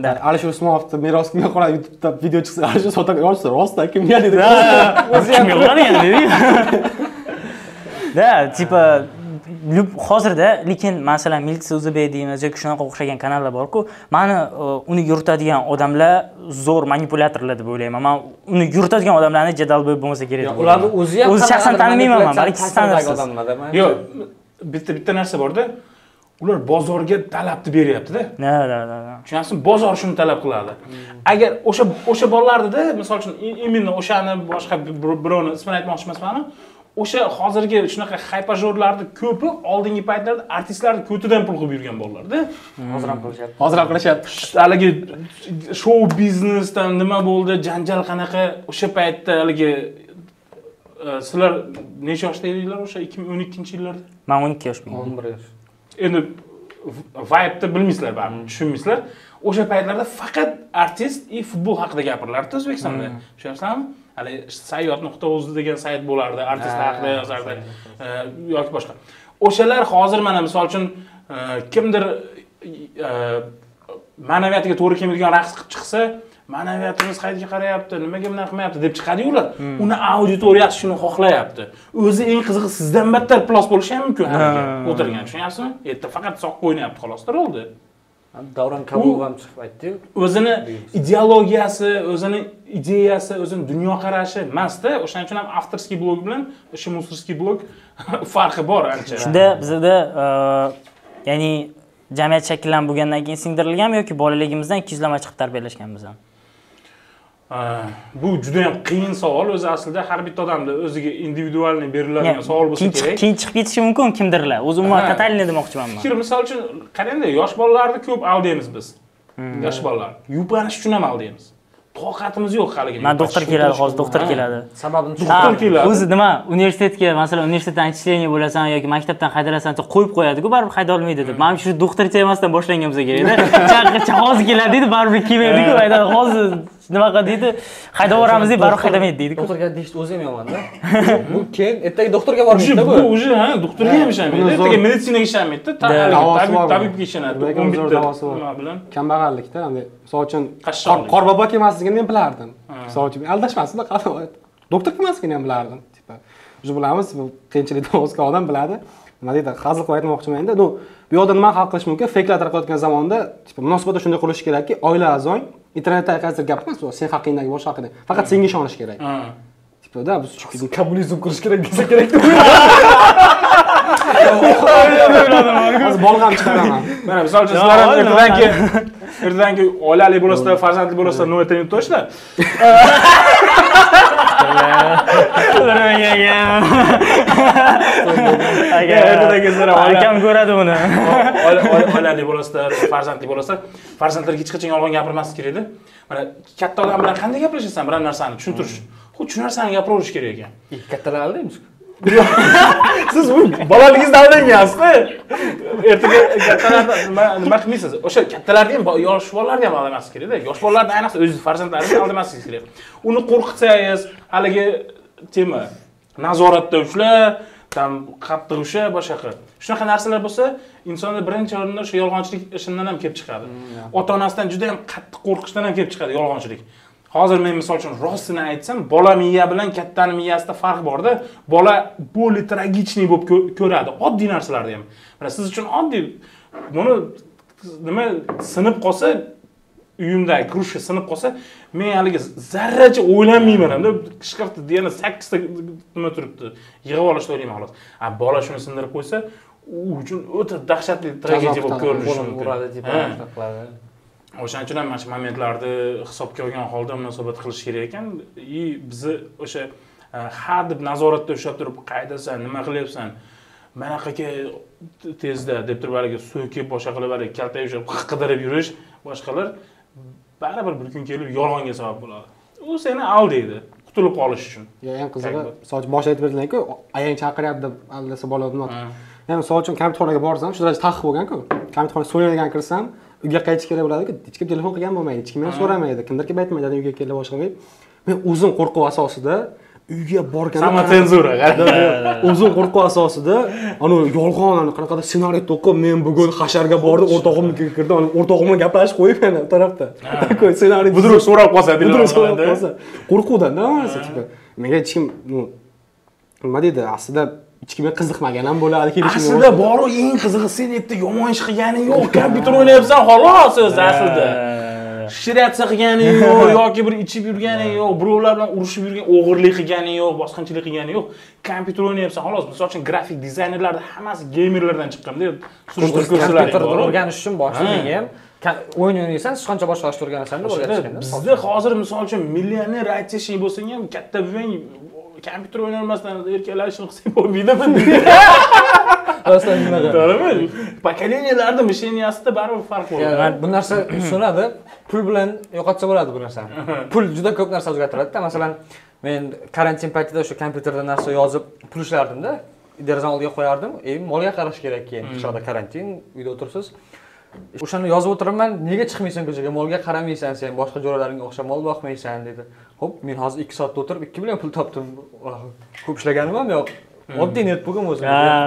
Agar Alisher Usmonovni meros kimga qoladi YouTube'da video chiqsa, Alisher sotib olsa, rostdan kimga dedi. O'zi ham bilmaydi, dedi. Tipa hozirda, lekin masalan Militsa O'zbek deymiz yoki shunaqa o'xshagan kanallar bor-ku, meni uni yuritadigan odamlar zo'r manipulyatorlar deb o'ylayman. Men uni yuritadigan odamlarni jadalbo'y bo'lmasa kerak. Ularni o'zi ham shaxsan tanimayman, balki siz tanirsiz. Yo'q, bitta narsa bor-da. Ular bozorga talabni beryapti-da. Tushunasizmi? Bozor shuni talab qiladi. Agar o'sha bolalarda-da, masalan, именно o'shani boshqa birovni ismini aytmoqchi emasman, o'sha hozirgi shunaqa haypajorlarning ko'pi oldingi paytlarda artistlarning ko'tidan pul qilib yurgan bolalar-da. Hozir ham qilishyapti. Haligi shou biznesdan nima bo'ldi, janjal qanaqa o'sha paytda haligi sizlar necha yoshda edinglar o'sha 2012-yillarda? Men 12 yoshman. 11 yosh. Endi vibe-ni bilmaysizlar, baribir tushunmaysizlar. O'sha paytlarda faqat artist va futbol haqida gapirilardi O'zbekistonda. Tushunasizmi? Hali sayyot.uz degan sayt bo'lardi, artistlar haqida yozardi yoki boshqa. O'shalar hozir mana misol uchun kimdir ma'naviyatiga to'g'ri kelmaydigan raqs qilib chiqsa, ma'naviyatimiz qayerga qarayapti, nimaga bunday qilmayapti deb chiqadi ular. Uni auditoriyasi shuni xohlayapti. O'zi eng qizig'i sizdan battar plos bo'lishi ham mumkin. O'tirgan, tushunyapsizmi? Erta faqat soq o'ynayapti, xolos bo'ldi. Davron Kabulov ham chiqib aytdi-ku, o'zini ideologiyasi, o'zini ideyasi, o'zini dunyoqarashi emas-da, o'shaning uchun ham avtorskiy blog bilan o'sha musirskiy blog farqi bor ancha. Shunda bizda ya'ni jamiyat shakllanib bo'lgandan keyin singdirilganmi yoki bolaligimizdan 200lama chiqib tarbiyalashganmiz ham? Bu juda ham qiyin savol. O'zi aslida har bitta odamda o'ziga individualni beriladigan savol bo'lsa kerak. Keyin chiqib ketishi mumkin kimdirlar. O'zi umuman totalni demoqchiman men. Fikr, misol uchun, qarang-da, yosh bolalarni ko'p aldaymiz biz. yosh bolalar. Yupanish tushunaman deymiz. Toqatimiz yo'q haligacha. Men doktor keladi, hozir doktor keladi. Sababini tushundim. O'zi nima? Universitetga, masalan, universitetdan ishlashni bo'lasan yoki maktabdan haydalasan-chi, qo'yib qo'yadi-ku, baribir haydolmaydi deb. Menimcha shu doktor temasdan boshlangan bo'lsa kerak-da. Chaqircha hozir keladi dedi, baribir kelmaydi-ku, aytadi, hozir nima qiladi dedi, haydab o'ramiz deb, baribir haydamaydi dedi-ku. Doktorga deyishdi o'zi ham yomon-da. Bu keyin ertaga doktorga borishda bu. Bu o'zi, ha, doktorga ham ishlamaydi, ertaga meditsinaga ishlamaydi, tabibga ishonadi. Nima bilan? Kambag'allikda, endi misol uchun qorbobo kelmasligini ham bilardim. Misol uchun aldashmasdan qadam qo'ydi. Doktor kelmasligini ham bilardim, tipa. Biz bilamiz, bu qiyinchilikdan o'zgan odam biladi. Nima deydi, hazil qilib aytmoqchiman-da, bu yoqda nima hal qilish mumkin? Fakelar tarqatayotgan zamonda, tipa, munosabatda shunday qilish kerakki, oila a'zoing internetda qaysidir gap emas, sen haqingdagi boshqa haqida. Faqat senga ishonish kerak. Tipa-da, biz chunki kommunizm qilish kerak desa kerak-da. Hozir bolg'am chiqaraman. Mana misol uchun sizlar ertangi oilali bo'lasizlar, farzandli bo'lasizlar, nima aytaymi to'shlar? Akam ko'radi buni. Oilali bo'lasizlar, farzandli bo'lasizlar, farzandlarga hech qachon yolg'on gapirmaslik kerak-da. Mana katta odam bilan qanday gaplashasan, bir narsani tushuntirish. Xuddi shu narsani gapiravish kerak ekan. Kattalar aldaymiz-ku. Siz bu bolaligingizdan o'rgangansiz-da. Ertaga kattalardan nima qilmaysiz? O'sha kattalarni ham, yosh bolalarni ham aldamaslik kerak-da. Yosh bolalarni ayniqsa o'z farzandlaringizni aldamaslik kerak. Uni qo'rqitsangiz, haligi tema nazoratda ushlab, tam qattiq ushlab, boshqa. Shunaqa narsalar bo'lsa, insonda birinchi o'rinda o'sha yolg'onchilik ishidan ham kelib chiqadi. Ota-onasidan juda ham qattiq qo'rqishdan ham kelib chiqadi yolg'onchilik. Hozir men misol uchun rostini aytsam, bola miya bilan kattaning miyasida farq bor-da. Bola bo'li tragichniy bo'lib ko'radi, oddiy narsalarni ham. Mana siz uchun oddiy buni nima sinib qolsa, uyimdagi krusha sinib qolsa, men haliga zarracha o'ylanmayman-da. Qishqirdi, yana 8 ta nima turibdi. Yig'ib olishni o'ylayman xolos. A bola shuni sindirib qo'ysa, u uchun o'ta dahshatli tragediya bo'lib ko'rinishi mumkin. O'shaning uchun ham mana shu momentlarni hisobga olgan holda munosabat qilish kerak ekan. Bizni o'sha har deb nazoratda ushlab turib, qaydasan, nima qilyapsan, mana qayga tezda deb turib haliga so'kib, boshqa qilib haliga kaltayib o'sha qidirib yurish, boshqalar baribir bir kun kelib yolg'onga sabab bo'ladi. U seni aldaydi, qutulib qolish uchun. Ya'ni qizig'i, soch bosh aytib bergan-ku, ayang chaqiryapti deb aldasa bo'ladi. Ya'ni misol uchun kompyuterxonaga borsam, shu darajada taqiq bo'lgan-ku. Kompyuterxona so'yilgan kirsam, uyga qaytish kerak bo'ladi-ku, hech kim telefon qilgan bo'lmaydi, hech kim ham so'ramaydi, kimdir kelib aytmaydi, dedim uyga kelib boshlayman. Men o'zim qo'rquv asosida uyga borganimda samotenzura, o'zim qo'rquv asosida ana yolg'on, qanaqadir ssenariy to'qib, men bugun hasharga bordim, o'rtog'imga kirdim, o'rtog'im bilan gaplashib qo'yib yana tarafda. Takoy ssenariy budur so'rab qolsa, budur so'rab qolsa, qo'rquvdan nimasi tipa. Menga hech kim nima dedi, aslida hech kimga qiziqmagan ham bo'ladi, kelishib. Aslida boru eng qizig'i sen yerda yomon ish qilganing yo'q, kompyuter o'ynayapsan xolos o'z aslida. Shiratsiya qilganing yo'q yoki bir ichib yurganing yo'q, birovlar bilan urushib yurgan, o'g'irlik qilganing yo'q, bosqinchilik qilganing yo'q. Kompyuter o'ynayapsan xolos. Masalan, grafik dizaynerlarda hammasi geymerlardan chiqqanda, surishtirib ko'rsalar. Kompyuterni o'rganish uchun boshlangan ham o'yin o'ynaysan, siz qancha boshqarishni o'rganasanda o'rgatishganda. Bizda hozir masalan, millioner aytishing bo'lsang ham, katta buvang kompyuter o'ynalmasdan erkaklar ishini qilsak bo'lmaydimi? Rostdan nima qiladi? To'g'rimi? Pokoleniyalarning misheniyasida baribir farq bor. Men bu narsa so'radi, pul bilan yo'qotsa bo'ladi bu narsani. Pul juda ko'p narsa o'zgartiradi-da. Masalan, men karantin paytida o'sha kompyuterdan narsa yozib pul ishlardim-da, deraza oldiga qo'yardim. Molga qarash kerak ekan, qishda karantin, uyda o'tirsiz. O'shani yozib o'tiraman, nega chiqmaysan ko'chaga, molga qaramaysan sen, boshqa jo'ralaringga o'xshab mol boqmaysan dedi. Xo'p, men hozir 2 soatda o'tirib 2 million pul topdim. Ko'p ishlaganim ham yo'q. Oddiy net bo'lgan o'zim.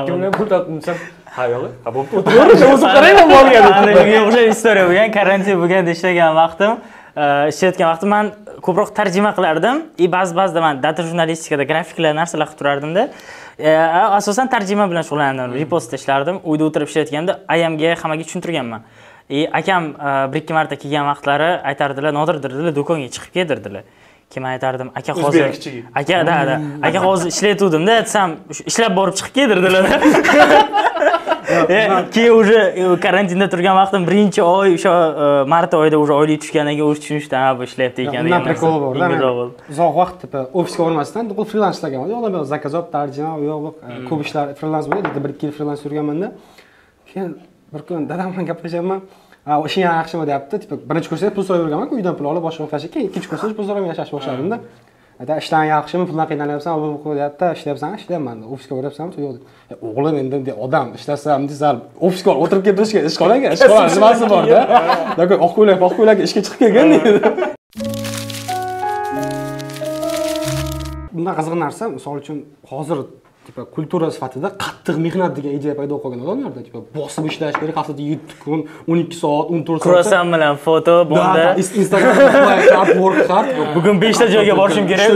2 million pul topdim desam, ha yo'q, ha bo'pti, o'tiraverishim o'zim qarayman molga. Menga o'xshash istoriya bo'lgan, karantin bo'lganda ishlayotgan vaqtim men ko'proq tarjima qilardim. Ba'zi-ba'zida men data jurnalistikada grafiklar narsalar qilib turardimda. Asosan tarjima bilan shug'ullandim, repost ishlardim. Uyda o'tirib ishlayotganda ayamga, hammaga tushuntirganman. Akam 1-2 marta kelgan vaqtlari aytardilar, nodirdirdilar, do'konga chiqib ketdirdilar. Kim aytardim, aka hozir aka hozir ishlayotgandim-da, desam ishlab borib chiqib keldirdilar. Keyin o'sha karantinda turgan vaqtim 1-oy, o'sha mart oyida o'sha oylik tushganiga o'sha tushunishdan ham ishlayapti ekan. Nima prikol bor. Uzoq vaqt tipa ofisga bormasdan freelans ishlaganman. Yo'q, zakaz olib tarjima, yo'q, ko'p ishlar freelans bo'ldi. 1-2 yil freelans yurganman-da. Keyin bir kun dadam bilan gaplashaman. o'sha yaxshimi deyapti. Tipa birinchi kursda pul so'rab yurganman, uydan pul olib boshqa qilishga, keyin ikkinchi kursda pul so'rab yashash boshladim-da. Aytdi, ishdan yaxshimi, puldan qiynalyapsan, o'g'lim qo'y deyapti, ishlayapsan, ishlayman, ofisga borapsanmi? Yo'q dedi. O'g'lim endi odam ishlasam, sal ofisga o'tirib keltirishga ish qolaga, ish qolar nimasi bor-da. Yo'q, oq qo'ylak ishga chiqib kelgan dedi. Bundan qiziq narsa, misol uchun hozir tipa kultura sifatida qattiq mehnat degan ideya paydo bo'lgan odamlarda tipa bosib ishlash kerak, haftada 7 kun, 12 soat, 14 soat. Kurasan bilan foto bunda. Instagramda hard work. Bugun 5 ta joyga borishim kerak.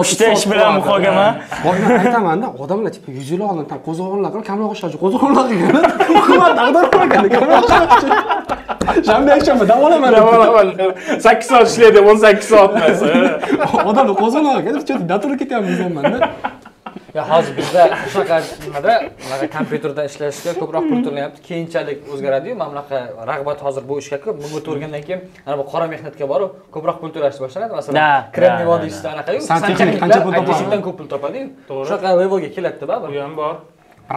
3 ta ish bilan muhokama. Borib aytaman-da, odamlar tipa 100 yil oldin tan qo'zg'olonlar qilib, kamroq ishlashi, qo'zg'olonlar qilgan. Hukumat taqdir qilgan, kamroq ishlashi. Shanba-yakshanba davolaman. 8 soat ishlaydi, 18 soat emas. Odamlar qo'zg'olonlar qilib, chunki naturga ketyapmiz hamda. Ya hozir bizda o'sha nimada, kompyuterda ishlashga ko'proq pul to'lanyapti. Keyinchalik o'zgaradi-yu, mamlakat rag'bat hozir bu ishga ko'p, bu to'rgandan keyin ana bu qora mehnatga borib, ko'proq pul to'lashni boshladi. Masalan, Kremniy vodiysida anaqa-yu, santexnik qancha pul topadi? Ko'p pul topadi-yu. O'sha levelga keladi-da baribir. Bu ham bor.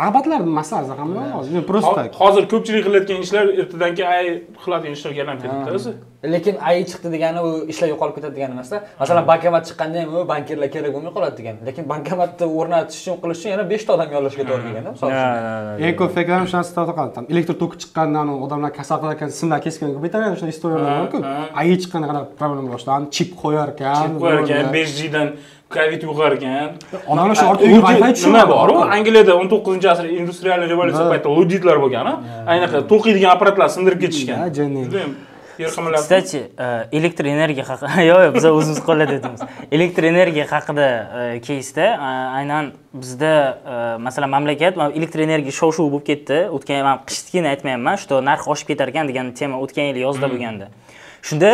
Rag'batlar masalasi ham bor hozir. Prosta hozir ko'pchilik qilayotgan ishlar ertadanki AI qiladigan ishlarga aylanib ketibdi o'zi. Lekin AI chiqdi degani u ishlar yo'qolib ketadi degani emas-da. Masalan, bankomat chiqqanda ham u bankirlar kerak bo'lmay qoladi degan. Lekin bankomatni o'rnatish uchun qilish uchun yana 5 ta odam yollashga to'g'ri kelganda, misol uchun. Eng ko'p fikrlarim shundan start qildim. Elektr toki chiqqandan odamlar kasalxonalar ekan, simlar kesgan ko'paytirgan o'sha istoriyalar bor-ku. AI chiqqanda qarab problem boshlandi, chip qo'yar ekan, 5G dan Covid yuqar ekan. Odamlar shu ortiq Wi-Fi nima bor-ku? Angliyada 19-asr industrial revolyutsiya paytida luditlar bo'lgan-a. Aynaqa to'qiydigan apparatlar sindirib ketishgan. Кстати, elektr energiya haqida, yo'q, biz o'zimiz qo'llar dedimiz. Elektr energiya haqida keysda aynan bizda masalan mamlakat elektr energiya shov-shuv bo'lib ketdi. O'tgan men qishlikni aytmayapman, shu narx oshib ketar ekan degan tema o'tgan yil yozda bo'lganda. Shunda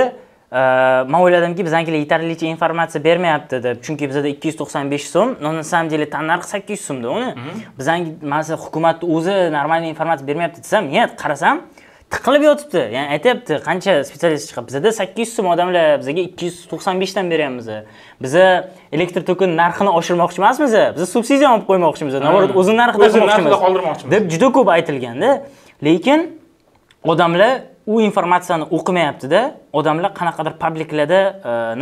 men o'yladimki, biz angliyaga yetarlicha informatsiya bermayapti deb. Chunki bizda 295 so'm, no na samom dele tan narxi 800 so'mda uni. Biz masalan hukumat o'zi normalniy informatsiya bermayapti desam, men qarasam tiqilib yotibdi. Ya'ni aytayapti, qancha specialist chiqib, bizda 800 so'm odamlar bizga 295 dan beryapmiz. Biz elektr toki narxini oshirmoqchi emasmiz, biz subsidiya olib qo'ymoqchimiz, navrot o'zi narxida qoldirmoqchimiz deb juda ko'p aytilganda, lekin odamlar u informatsiyani o'qimayapti-da, odamlar qanaqadir publiklarda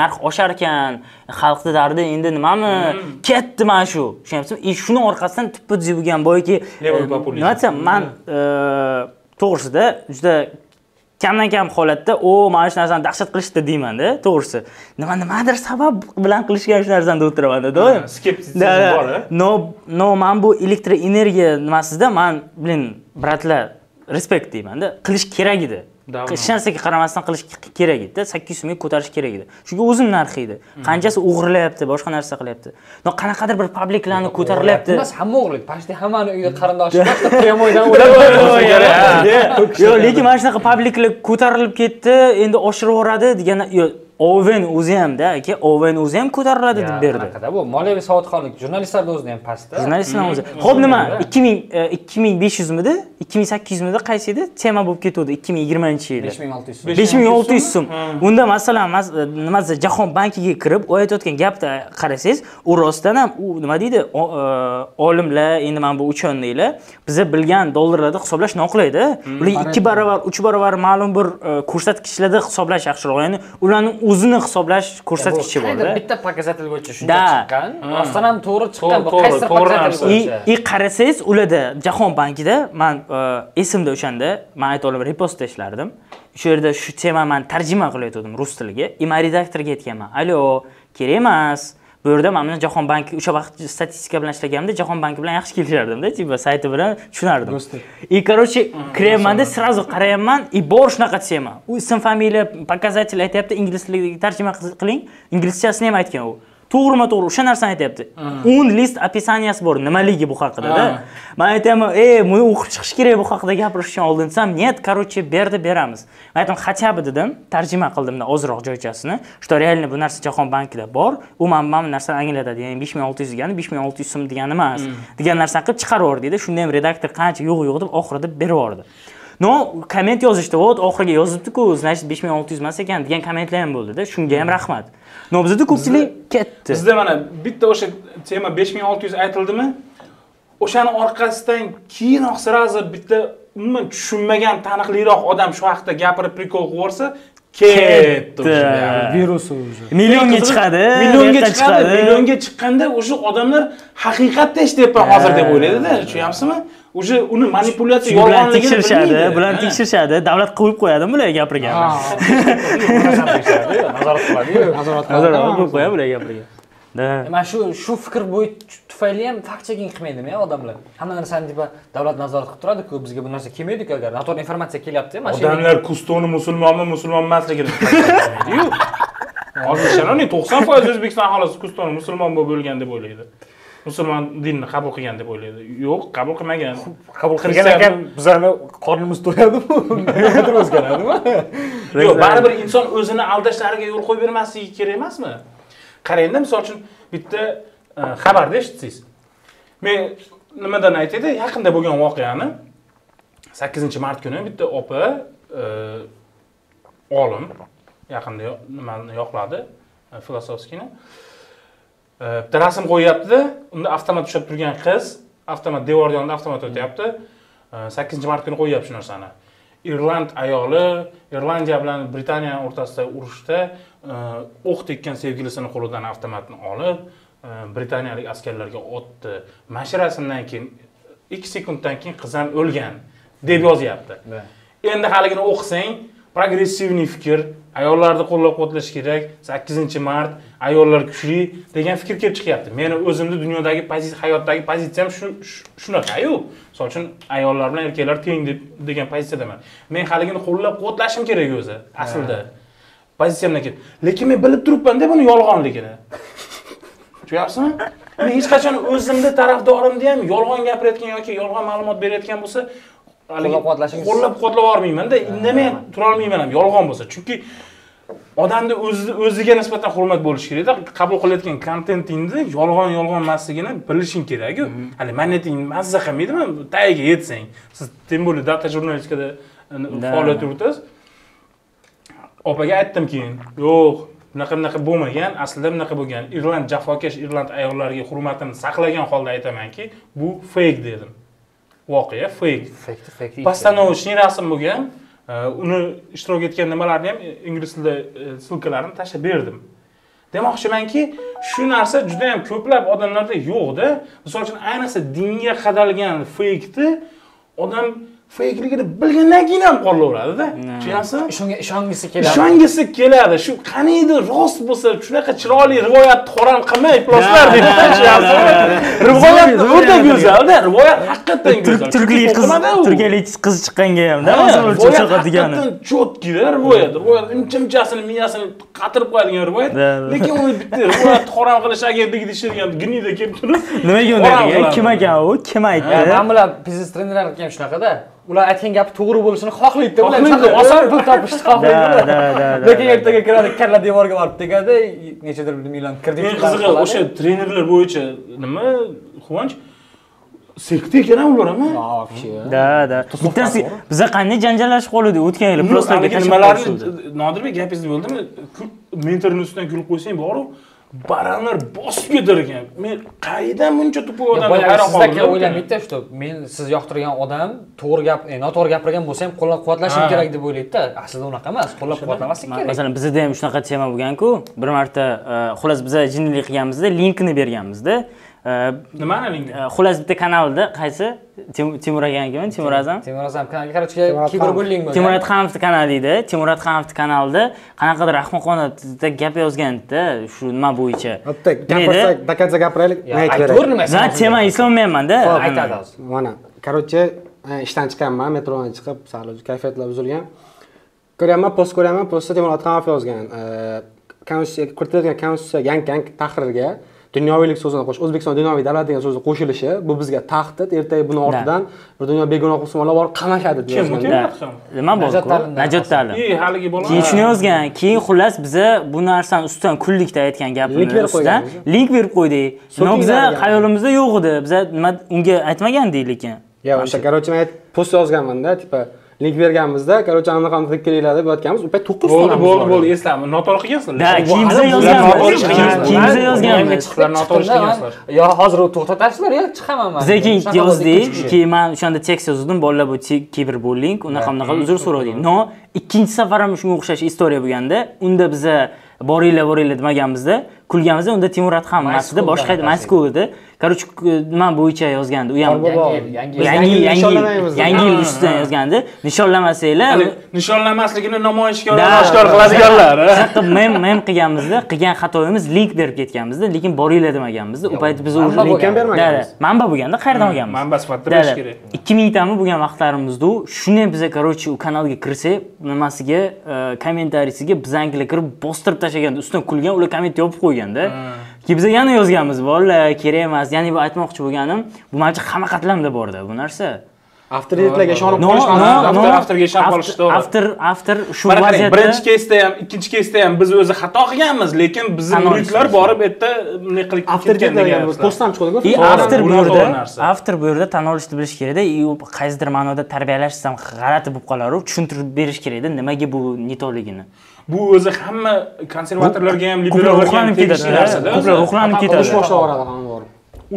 narx oshar ekan, xalqni dardi endi nimami? Ketdi mana shu. Tushunyapsizmi? Shuni orqasidan tippa-tuz bo'lgan boyki, nima desam, men to'g'risida juda kamdan kam holatda o mana shu narsani dahshat qilishdi deyman-da, to'g'risi. Nimadir sabab bilan qilishgan shu narsani o'tiraman-da, to'g'rimi? Skeptitsizm bor-a? No, men bu elektr energiya nimasida men, bratlar, respekt deyman-da, qilish kerak edi. Hech narsaga qaramasdan qilish kerak edi. 800 so'mga ko'tarish kerak edi. Chunki o'zim narxi edi. Qanchasi o'g'irlayapti, boshqa narsa qilyapti. Qanaqadir bir publiklarni ko'tarilyapti. Emas, hamma o'g'irlik. Pashti hammani uyda qarindoshi boshqa premoydan o'ladi. Yo'q, lekin mana shunaqa publiklar ko'tarilib ketdi, endi oshirib yoradi degan Oven o'zi ham-da, aka, Oven o'zi ham ko'tariladi deb berdi. Qanaqada bu? Moliyaviy savodxonlik, jurnalistlar o'zini ham pastda. Jurnalistlar o'zi. Xo'p, nima? 2500 midi? 2800 midi? Qaysi edi? Tema bo'lib ketdi 2020-yil. 5600. 5600 so'm. Unda masalan, nima desa, Jahon bankiga kirib, o'yatayotgan gapni qarasangiz, u rostdan ham u nima deydi? Olimlar, endi mana bu uchonliklar biza bilgan dollarlarda hisoblash noqulaydi. Ular 2 barobar, 3 barobar ma'lum bir ko'rsatkichlarda hisoblash yaxshiroq. Ya'ni ularning o'zini hisoblash ko'rsatkichi bor-da. Bitta pokazatel bo'yicha shunday chiqqan. Rostdan ham to'g'ri chiqqan. Qaysi pokazatel bo'yicha? I qarasangiz, ularda Jahon bankida men esimda o'shanda men aytolib repost ishlardim. Shu yerda shu tema men tarjima qilayotgandim rus tiliga. Ima redaktorga aytganman. Alo, kerak emas. Bu yerda men Jahon banki o'sha vaqt statistika bilan ishlaganimda Jahon banki bilan yaxshi kelishardim-da, tipa sayti bilan tushunardim. I короче, kiramanda сразу qarayman, i bor shunaqa tema. U ism, familiya, показатель aytayapti, ingliz tiliga tarjima qiling. Inglizchasini ham aytgan u. To'g'rimi-to'g'ri o'sha narsani aytayapti. 10 list описаниеsi bor nimaligi bu haqida-da. Men aytaman, buni o'qib chiqish kerak bu haqida gapirishdan oldin desam, "Нет, короче, berdi beramiz." Men aytdim, "Хотя бы" dedim, tarjima qildimda ozroq joychasini, что реально bu narsa Jahon bankida bor. U mana bu narsani anglatadi, ya'ni 5600 degani 5600 so'm degani emas, degan narsani qilib chiqarib yubordida. Shunda ham redaktor qancha yo'q deb oxirida berib yubordi. No, komment yozishdi. Vot, oxiriga yozibdi-ku, значит 5600 emas ekan degan kommentlar ham bo'ldi-da. Shunga ham rahmat. No, bizda ko'pchilik ketdi. Bizda mana bitta o'sha tema 5600 aytildimi? O'shani orqasidan keyinoq sirasi bitta umuman tushunmagan taniqliroq odam shu haqda gapirib prikol qilsa ketdi. Virus o'zi. Millionga chiqadi, millionga chiqqanda o'sha odamlar haqiqatda ishlayapman hozir deb o'ylaydi-da, tushunyapsizmi? O'sha uni manipulyatsiya yolg'onligini tekshirishadi, bularni tekshirishadi, davlat qo'yib qo'yadi bularga gapirgan. Nazorat qo'yadi bularga gapirgan. Mana shu fikr bo'yi tufayli ham fact-checking qilmaydimi ya odamlar? Hamma narsani deb davlat nazorat qilib turadi-ku, bizga bu narsa kelmaydi-ku agar noto'g'ri informatsiya kelyapti, mana shu odamlar Kustoni musulmonmi, musulmon emasligini bilmaydi-yu. Hozir sharoni 90% O'zbekiston aholisi Kustoni musulmon bo'lgan deb o'ylaydi. Musulmon dinni qabul qilgan deb o'ylaydi. Yo'q, qabul qilmagan. Qabul qilgan ekan, bizani qornimiz to'yadimi? Nimadir o'zgaradimi? Yo'q, baribir inson o'zini aldashlariga yo'l qo'yib bermasligi kerak emasmi? Qarayinda, misol uchun bitta xabarda eshitsangiz. Men nimadan aytaydi, yaqinda bo'lgan voqeani 8-mart kuni bitta opa olim yaqinda nimani yoqladi, filosofskini. Bitta rasm qo'yapti, unda avtomat tushib turgan qiz, avtomat devor yonida avtomat o'tyapti. 8-mart kuni qo'yapti shu narsani. Irland ayoli Irlandiya bilan Britaniya o'rtasida urushda o'q tekkan sevgilisini qo'lidan avtomatni olib, britaniyalik askarlarga otdi. Mana shu rasmdan keyin 2 sekunddan keyin qiz ham o'lgan deb yozyapti. Endi haligini o'qisang, progressivniy fikr, ayollarni qo'llab-quvvatlash kerak, 8-mart, ayollar kuchli degan fikr kelib chiqyapti. Meni o'zimni dunyodagi pozitsiya, hayotdagi pozitsiyam shunaqa-yu. Misol uchun ayollar bilan erkaklar teng deb degan pozitsiyadaman. Men haligini qo'llab-quvvatlashim kerak o'zi, aslida. Pozitsiyamdan kelib. Lekin men bilib turibman-da buni yolg'onligini. Tushunyapsizmi? Men hech qachon o'zimni tarafdorimni ham yolg'on gapirayotgan yoki yolg'on ma'lumot berayotgan bo'lsa, qo'llab-quvvatlab olmayman-da, indamay tura olmayman ham, yolg'on bo'lsa. Chunki odamning o'ziga nisbatan hurmat bo'lishi kerak-da. Qabul qilayotgan kontentingni yolg'on emasligini bilishing kerak-ku. Hali magneting mazza qilmaydimi? Tagiga yetsang, siz teng bo'lib data jurnalistikada faoliyat yuritasiz. Opaga aytdim keyin, yo'q, bunaqa bo'lmagan, aslida bunaqa bo'lgan. Irland jafokash Irland ayollariga hurmatimni saqlagan holda aytamanki, bu fake dedim. Voqea fake. Postanovchniy rasm bo'lgan, uni ishtirok etgan nimalarni ham ingliz tilida ссылкаларni tashab berdim. Demoqchimanki, shu narsa juda ham ko'plab odamlarda yo'q-da. Misol uchun, ayniqsa dinga qadalgan fake-ni odam fake-ligini bilgandan keyin ham qo'llaveradi-da. Tushunyapsizmi? Shunga ishongisi keladi. Ishongisi keladi. Shu qaniydi rost bo'lsa, shunaqa chiroyli rivoyatni qoran qilmay, ploslar deb aytishadi. Rivoyatni o'ta go'zal-da, rivoyat haqiqatan go'zal. Turkiyalik qiz chiqqanga ham-da, o'zini cho'choqa degani. Cho'tkida rivoyat, rivoyat imchimchasini, miyasini qatirib qo'yadigan rivoyat. Lekin uni bitta rivoyatni qoran qilish agentligida ishlaydigan gnida kelib turib, nimaga unday? Kim ekan u? Kim aytdi? Men bilan biznes trenerlarga ham shunaqa-da. Ular aytgan gapi to'g'ri bo'lishini xohlaydi, ular oson pul topishni xohlaydi. Lekin ertaga kiradi, kalla devorga borib tegadi, nechadir million kredit chiqaradi. Qiziq, o'sha trenerlar bo'yicha nima quvonch? Sekta ekan ularmi? Da. Bittasi biza qanday janjallashib qoldi o'tgan yili, prosta nimalarni Nodirbek gapingizni bo'ldimi? Mentorni ustidan kulib qo'ysang bor-ku. Baranlar bosib kedirgan. Men qaydan buncha to'pib odamni hayron qoldim. Sizga o'ylamaydi-da, shu men siz yoqtirgan odam to'g'ri gap, noto'g'ri gapirgan bo'lsa ham qo'llab-quvvatlashim kerak deb o'ylaydi-da. Aslida unaqa emas, qo'llab-quvvatlamaslik kerak. Masalan, bizda ham shunaqa tema bo'lgan-ku. Bir marta xolos biz jinnilik qilganimizda linkini berganmiz-da. Nimani linki? Xolos bitta kanalda qaysi? Temur akaningmi? Temur Azam kanaliga qarab kiberbullying bo'lgan. Temurat Khamidov kanalida, Temurat Khamidov kanalida qanaqadir rahmonxonada gap yozgan-da, shu nima bo'yicha. Bitta gapirsak, dokaza gapiraylik, men aytib beraman. Men tema islommayman-da, aytadi hozir. Mana, ishdan chiqqanman, metrodan chiqib, sal kayfiyatlar buzilgan. Ko'raman, postda Temurat Khamidov yozgan, kiritilgan konstitutsiyaga yangi tahrirga dunyoviylik so'zini qo'sh, O'zbekiston dunyoviy davlat degan so'zni qo'shilishi, bu bizga tahdid, ertaga buni ortidan bir dunyo begunoh musulmonlar borib qamashadi degan. Nima bo'ldi? Najotali. Haligi bola. Keyin shuni yozgan. Keyin xullas biza bu narsani ustidan kunlikda aytgan gapimiz ustidan link berib qo'ydik. Nima biza xayolimizda yo'q edi. Biza nima unga aytmagandik lekin. Ya, o'sha, men post yozganman-da, tipa link berganmizda, qaro channel qanday keraklar deb aytganmiz, upa 9 so'm. Bo'ldi, esladim. Noto'g'ri qilgansizlar. Da, kimsa yozgan, noto'g'ri qilgansizlar. Kimsa yozgan, chiqlar noto'g'ri qilgansizlar. Yo, hozir to'xtatasizlar, yo, chiqaman men. Lekin yozdik, keyin men o'shanda tekst yozdim, bolalar bu kiber bullying, unaqa qanaqa uzr so'radik. No, ikkinchi safar ham shunga o'xshash istoriya bo'lganda, unda biz boringlar demaganimizda, kulganimizda unda Temurat Khamidovda boshqa masku edi. Qarochi nima bo'yicha yozgandi, u ham yangi yil ustidan yozgandi. Nishonlamasanglar, nishonlamasligini namoyishkorlar oshkor qiladiganlar. Haqiqat men qilganimizda, qilgan xatoyimiz link berib ketganimizda, lekin boringlar demaganimizda, u payt biz o'sha link ham bermaganmiz. Manba bo'lganda qayerdan olganmiz? Manba sifatida bo'lish kerak. 2000 tami bo'lgan vaqtlarimizda shuni biza qarochi u kanalga kirsak, nimasiga, kommentariyasiga bizangilar kirib bostirib tashlagan, ustidan kulgan, ular komment yopib qo'yganda. Ki bize yana yozganmiz, vallahi kerak emas. Ya'ni bu aytmoqchi bo'lganim, bu menimcha hamma qatlamda bordi bu narsa. Avtoritetlarga ishonib qolishmadi, avtorga ishonib qolishdi. Avtor shu vaziyatda birinchi keysda ham, ikkinchi keysda ham biz o'zi xato qilganmiz, lekin bizning muridlar borib erta bunday qilib ketgan deganmiz. Postdan chiqdik. Avtor bu yerda tan olishni bilish kerakda, qaysidir ma'noda tarbiyalash ham g'alati bo'lib qolaverib, tushuntirib berish kerakda, nimaga bu nitoligini. Bu o'zi hamma konservatorlarga ham, liberallarga ham tegishli narsa-da. Ko'plar ruhlanib ketadi. Urush boshlanadi, hamma borib.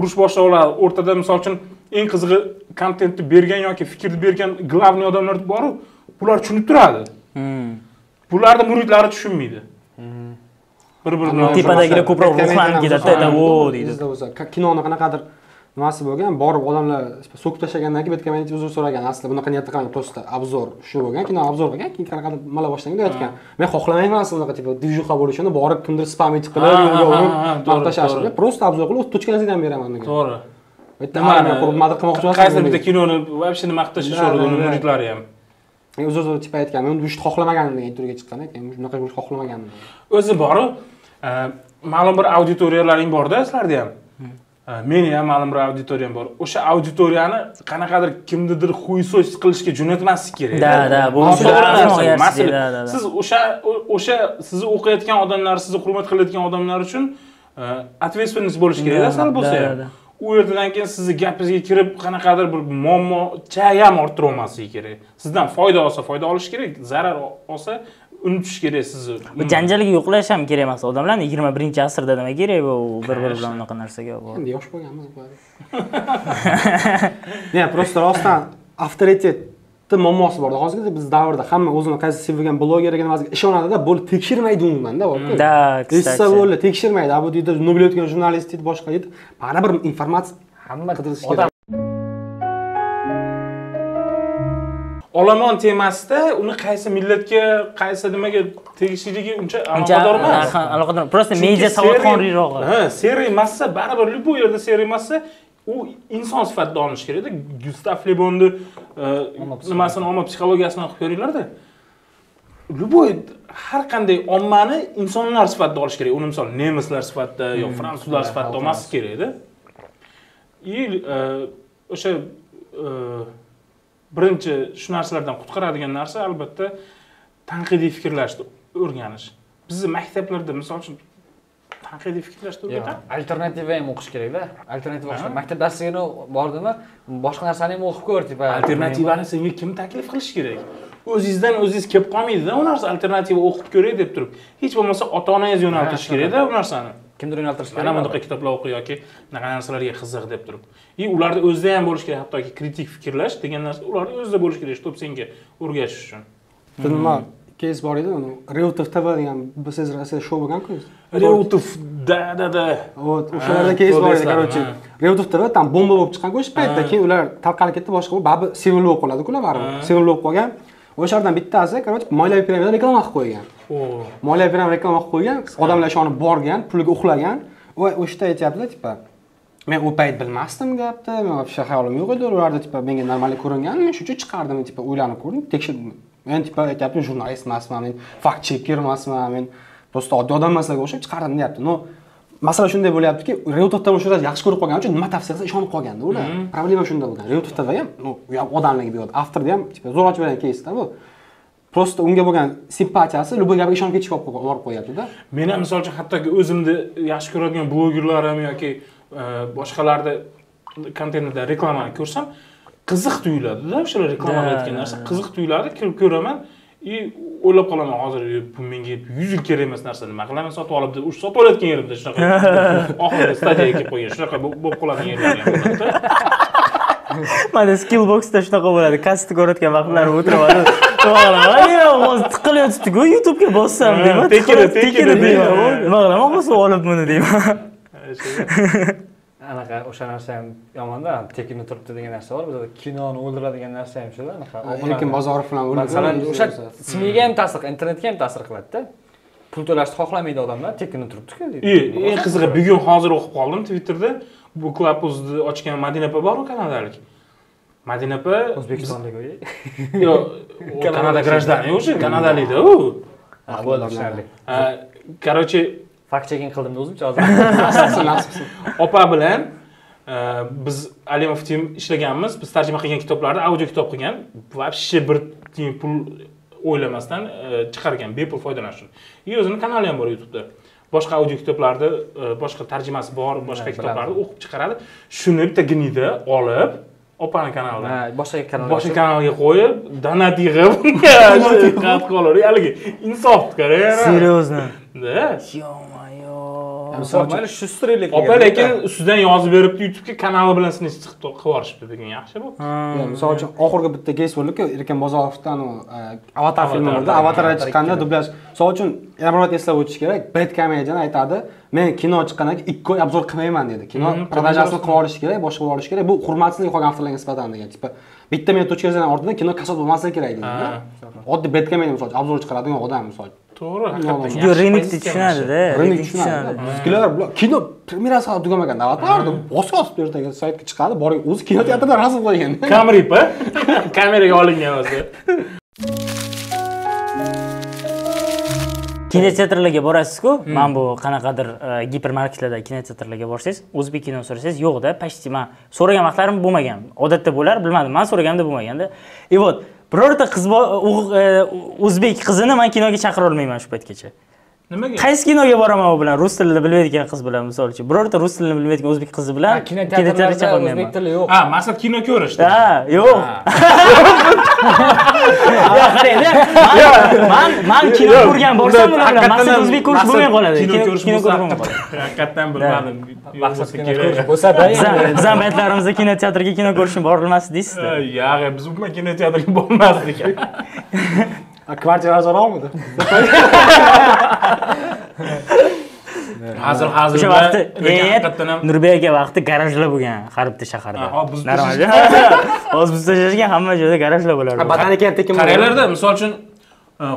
Urush boshlanadi. O'rtada misol uchun eng qizig'i kontentni bergan yoki fikrni bergan glavniy odamlar bor-ku, bular tushunib turadi. Bularda muridlari tushunmaydi. Bir-birini tepadagilar ko'proq ruhlanib ketadi-da, "Vo" deydi. Bizda o'zi kinoni qanaqadir nimasi bo'lgan, borib odamlar so'kib tashlagandan keyin bitgan menga uzr so'ragan. Aslida bunaqa niyatda qilgan, to'sda obzor shu bo'lgan, kino obzor bo'lgan, keyin qanaqadir mala boshlanganda aytgan. Men xohlamayman aslida bunaqa tipa dijuha bo'lishini, borib kimdir spamni chiqilib, yo'lga urib, to'xtashashni, prosta obzor qilib, o'z to'chkasidan beraman degan. To'g'ri. Aytmadim, ko'rmadim, qilmoqchi. Qaysi bitta kinoni vobshe nima qilib tashlashdi, muridlari ham. Men uzr tipa aytganman, men buni xohlamaganimdan keyin turga chiqqan ekan, bunaqa bo'lish xohlamagandim. O'zi bor, ma'lum bir auditoriyalaring bor-da sizlarda ham. Meni ham ma'lum bir auditoriyam bor. O'sha auditoriyani qanaqadir kimnidir xuysuz qilishga jo'natmaslik kerak. Da, bo'lmasa masalan, siz o'sha sizni o'qiyotgan odamlar, sizni hurmat qilayotgan odamlar uchun ответственность bo'lish kerak-da, sal bo'lsa ham. U yerdan keyin sizni gapingizga kirib qanaqadir bir muammocha ham orttira olmasligi kerak. Sizdan foyda olsa foyda olish kerak, zarar olsa unutish kerak sizni. Bu janjalga yo'qlash ham kerak emas odamlarni 21-asrda nima kerak bu bir-biri bilan unaqa narsaga bor. Endi yosh bo'lganmiz ular. Ya, prosta rostdan avtoritetning muammosi borda. Hozirgi biz davrda hamma o'zini qaysi sevilgan blogerga nimasiga ishonadi-da, bol tekshirmaydi umuman-da, o'rtoq. Da, qissa bo'ldi, tekshirmaydi. Abu deydi, nima bilayotgan jurnalist deydi, boshqa deydi. Baribir informatsiya hamma qidirish kerak. Olomon temasida uni qaysi millatga, qaysi nimaga tegishligi uncha aloqador emas. Aloqador. Prosta media savodxonrig'roq. Ha, seriy massa baribir bu yerda seriy massa u inson sifatida olish kerak-da. Gustav Lebonni nimasini, omma psixologiyasini o'qib ko'ringlar-da. Любой har qanday ommani insonlar sifatida olish kerak. Uni misol nemislar sifatida yoki fransuzlar sifatida olmas kerak-da. O'sha birinchi shu narsalardan qutqaradigan narsa albatta tanqidiy fikrlashni o'rganish. Bizni maktablarda misol uchun tanqidiy fikrlashni o'rgatadi. Alternativa ham o'qish kerak-da. Alternativa o'qish. Maktab darsligini bordimi, boshqa narsani ham o'qib ko'r, tipa alternativani senga kim taklif qilish kerak? O'zingizdan o'zingiz kelib qolmaydi-da, u narsa alternativa o'qib ko'ray deb turib. Hech bo'lmasa ota-onangiz yo'naltirish kerak-da bu narsani. Kimdir yo'naltirish kerak. Mana bunday kitoblar o'qi yoki qanaqa narsalarga qiziq deb turib. И ularda o'zida ham bo'lish kerak, hattoki kritik fikrlash degan narsa ularda o'zida bo'lish kerak, to'p senga o'rgatish uchun. Bilmam, keys bor edi, uni Reutov TV degan bizsiz rasmiy shou bo'lgan-ku. Reutov, da. Вот, o'shalarda keys bor edi, короче. Reutov TV там bomba bo'lib chiqqan-ku, o'sha paytda keyin ular tarqalib ketdi, boshqa bo'lib, babi sevilib qoladi-ku ular baribir. Sevilib qolgan. O'shardan bittasi, короче, moliyaviy piramida reklama qilib qo'ygan. Moliyaviy piramida reklama qilib qo'ygan, odamlar ishonib borgan, pulga uxlagan va o'shda aytayaptilar, tipa men u payt bilmasdim gapni, men вообще xayolim yo'q edi, ularda tipa menga normal ko'ringan, men shuncha chiqardim, tipa o'ylanib ko'rdim, tekshirdim. Men tipa aytayapti, jurnalist emasman, men fakt checker emasman, men prosta oddiy odam masalaga o'xshab chiqardim, deyapti. No, masala shunday bo'lyaptiki, Reutofdan o'shalar yaxshi ko'rib qolgan uchun nima tavsiya qilsa ishonib qolganda ular. Problema shunda bo'lgan. Reutofda ham, u ham odamlarga beradi. Avtorda ham tipa zo'rchi bo'lgan keysda bu. Prosta unga bo'lgan simpatiyasi, любой gapga ishonib ketishib olib qo'yapti-da. Men ham misol uchun hattoki o'zimni yaxshi ko'radigan blogerlarim yoki boshqalarda kontentda reklamani ko'rsam, qiziq tuyuladi-da, o'sha reklamada aytgan narsa qiziq tuyuladi, ko'raman, o'ylab qolaman, hozir bu menga 100 yil kerak emas narsa, nima qilaman, sotib olib deb, o'sha sotib olayotgan yerimda shunaqa. Oxirida stadiyaga kelib qo'ygan, shunaqa bo'lib qoladigan yerlar. Mana skillboxda shunaqa bo'ladi, kassetni ko'rayotgan vaqtlar o'tiraman. To'g'ri, tiqilyotibdi-ku, YouTube'ga bossam deyman, tekira deyman. Nima qilaman, bo'lsa olibmini deyman. Anaqa o'sha narsa ham yomon-da, tekinni turibdi degan narsa bor. Bizda kinoni o'ldiradigan narsa ham shuda, anaqa. Lekin bozori bilan o'ldiradi. Masalan, o'sha simiga ham ta'sir, internetga ham ta'sir qiladi-da. Pul to'lashni xohlamaydi odamlar, tekinni turibdi-ku deydi. Eng qizig'i, bugun hozir o'qib qoldim Twitterda, bu Clubhouse'ni ochgan Madina opa bor-ku, kanadalik. Madina opa O'zbekistondagi o'yi. Yo'q, Kanada grajdani o'sha, kanadalik-da u. Ha, bo'ldi, sharlik. Qarochi fakt checking qildim o'zimcha hozir. Opa bilan biz Alimov team ishlaganmiz. Biz tarjima qilgan kitoblarda audio kitob qilgan. Vobshe bir tiyin pul o'ylamasdan chiqargan, bepul foydalanish uchun. U o'zining kanali ham bor YouTube'da. Boshqa audio kitoblarni, boshqa tarjimasi bor, boshqa kitoblarni o'qib chiqaradi. Shuni bittaginida olib opaning kanaliga, boshqa kanalga qo'yib, donat yig'ib, qatqolori haliga insof qarang. Seriozmi? Da. Masalan, shu strelik. Opa lekin ustidan yozib beribdi YouTube'ga kanali bilan sizni chiqib qo'yarishibdi degan, yaxshi bu. Masalan, oxirgi bitta guys bo'ldi-ku, Erkan Bozorovdan Avatar filmi bo'ldi. Avatarga chiqqanda dublyaj. Masalan uchun yana bir marta eslab o'tish kerak. Brad Comedian aytadi, "Men kino chiqqandan keyin 2 oy obzor qilmayman" dedi. Kino prodajasini qilib olish kerak, boshqa olish kerak. Bu hurmatsizlik qolgan avtorlarga nisbatan degan. Tipa bitta men to'chkadan ortidan kino kasod bo'lmasligi kerak dedi. Oddiy Brad Comedian masalan obzor chiqaradigan odam masalan. To'g'ri, haqiqatan. Shu ringni tushunadi-da. Ringni tushunadi. Bizkilar bular kino premirasi haqida tugagan da'vatlardi. Bosos ertaga saytga chiqadi, boring o'zi kino teatrida rasm qo'ygan. Kamripa kameraga olingan o'zi. Kino teatrlarga borasiz-ku? Men bu qanaqadir gipermarketlarda kino teatrlarga borsangiz, o'zbek kino so'rasangiz, yo'q-da, pashti men so'ragan vaqtlarim bo'lmagan. Odatda bo'lar, bilmadim. Men so'raganimda bo'lmagan-da. E vot birorta qiz o'zbek qizini men kinoga chaqira olmayman shu paytgacha. Nimaga? Qaysi kinoga boraman u bilan? Rus tilini bilmaydigan qiz bilan, misol uchun, birorta rus tilini bilmaydigan o'zbek qizi bilan kino teatriga chaqira olmayman. O'zbek tili yo'q. Ha, maqsad kino ko'rishdi. Ha, yo'q. Ya qarang-da. Men kino ko'rgan bo'lsam, maqsad o'zbek ko'rish bo'lmay qoladi. Kino ko'rgan bo'ladi. Haqiqatan bilmadim. Maqsad kino ko'rish bo'lsa-da, zamayatlarimizda kino teatriga kino ko'rishni borilmasdi deysiz-da. Yo'q, biz umuman kino teatriga bormasdik. Kvartira azor olmadi. Hazır. O'sha vaqtda haqiqatan ham Nurbekga vaqti garajlar bo'lgan Xaribda shaharda. Hozir bizda yashayotgan hamma joyda garajlar bo'lardi. Botanika tekin qaranglarda, misol uchun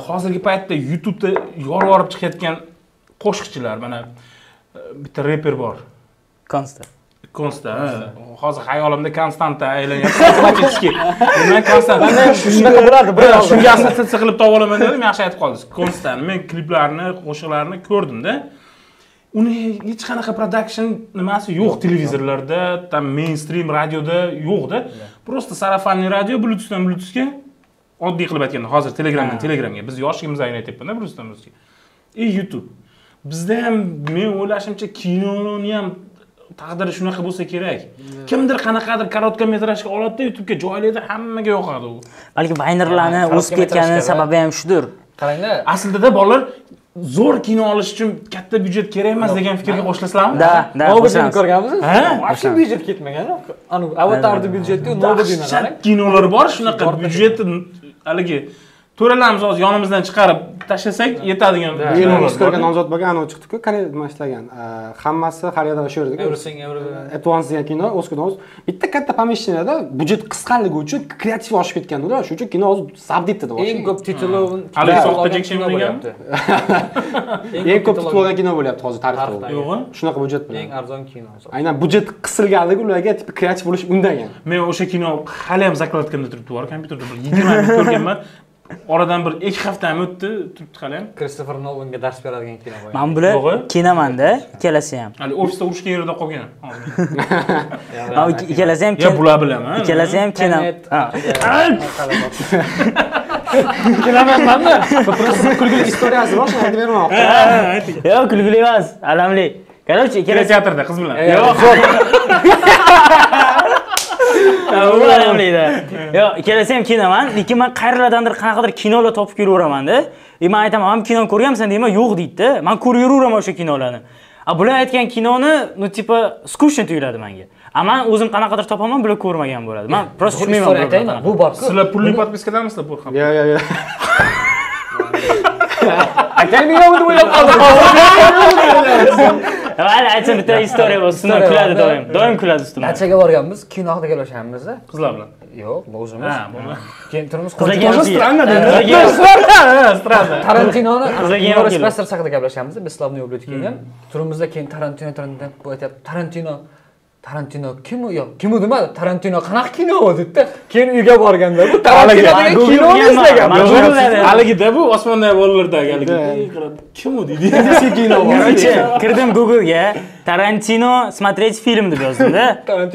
hozirgi paytda YouTube'da yorib chiqayotgan qo'shiqchilar, mana bitta reper bor. Konsta. Hozir xayolimda Konstanta aylanyapti. Ko'chitishki. Men Konstantani shunaqa bo'lardi, biror shunga asosiy qilib topa olaman dedim, yaxshi aytib qoldingiz. Konstantani men kliplarini, qo'shiqlarini ko'rdim-da. Uni hech qanaqa production nimasi yo'q televizorlarda, tam mainstream radioda yo'q-da. Prosta sarafanli radio Bluetoothdan Bluetoothga, oddiy qilib aytganda, hozir Telegramdan Telegramga, biz yoshligimiz ayni aytayapman-da, Bluetoothdan Bluetoothga. YouTube. Bizda ham men o'ylashimcha kinoni ham taqdiri shunaqa bo'lsa kerak. Kimdir qanaqadir korotka metrajga oladi-da, YouTube'ga joylaydi, hammaga yoqadi u. Balki baynerlarni o'sib ketgani sababi ham shudir. Qaranglar, aslida bolalar zo'r kino olish uchun katta byudjet kerak emas degan fikrga qo'shilsizlarmi? Da. O'zimiz ko'rganmiz. Vaqti byudjet ketmagan. Anu Avatarda byudjetga no'g'ri qarang. Kinolar bor, shunaqa byudjetni haligi to'ralarimiz hozir yonimizdan chiqarib tashlasak yetadigan. Biz ko'rgan Ozodbek anu chiqdi-ku, Kanada bilan ishlagan. Hammasi har yerda o'sha yerda. Advance kino, o'zkinoz. Bitta katta pomeshcheniyada byudjet qisqanligi uchun kreativ oshib ketgan ular. Shuning uchun kino hozir subditda boshlandi. Eng ko'p titlovni hali soxta jekshim deganmi? Eng ko'p titlovli kino bo'lyapti hozir tarixda. Yo'g'i? Shunaqa byudjet bilan. Eng arzon kino. Aynan byudjet qisilganligi ularga tipi kreativ bo'lish undagan. Men o'sha kino hali ham zakladkamda turibdi, bor kompyuterda 20 minut ko'rganman. Oradan bir 2 hafta o'tdi, turibdi hali ham. Christopher Nolan'ga dars beradigan kino bo'yi. Men bular kinaman-da, kelasi ham. Hali ofisda urushgan yerida qolgan. Kelasi ham. Ya bular bilaman. Kelasi ham kinam. Kinamanmi? Prosta kulgili istoriyasi bor, shuni aytib beraman. Yo'q, kulgili emas, alamli. Qarachi, kelasi teatrda qiz bilan. Yo'q. Bu önemliydi. Yo, kelasiyam kinoman, lekin men qayerlardandir qanaqadir kinolar topib kelaveraman-da. Men aytaman, "Ham kinoni ko'ryapsan?" deyman, "Yo'q" deydi-da. Men ko'raveraman o'sha kinolarni. A bular aytgan kinoni, no tipa skushni tuyuladi menga. Ama o'zim qanaqadir topaman, bular ko'rmagan bo'ladi. Men prosta tushunmayman. Bu bobga. Sizlar pulli podpiskadamisizlar, Burxon? Yo. Aytmayman, o'zim o'ylab qoldim. Valla aytsam bitta historiya bor, sizni kuladi doim. Doim kuladi ustimdan. Natchaga borganmiz, kinoda galashammiz-da. Qizlar bilan. Yo'q, o'zimiz. Ha, bo'ldi. Keyin turimiz qo'yib. Stranna dedi. Stranna. Tarantinoni Rospasser haqida gaplashamiz-da, biz Slavniy obletkindan. Turimizda keyin Tarantinodan bu aytayapti. Tarantino kim u? Yo'q, kim u demadi. Tarantino qanaqa kino dedi-da. Keyin uyga borganda bu Tarantinoning kinosi degan. Haligida bu Osmondagi bolalardagi haligi kim u dedi. Kirdim Google'ga. Tarantino смотреть film deb yozdim-da.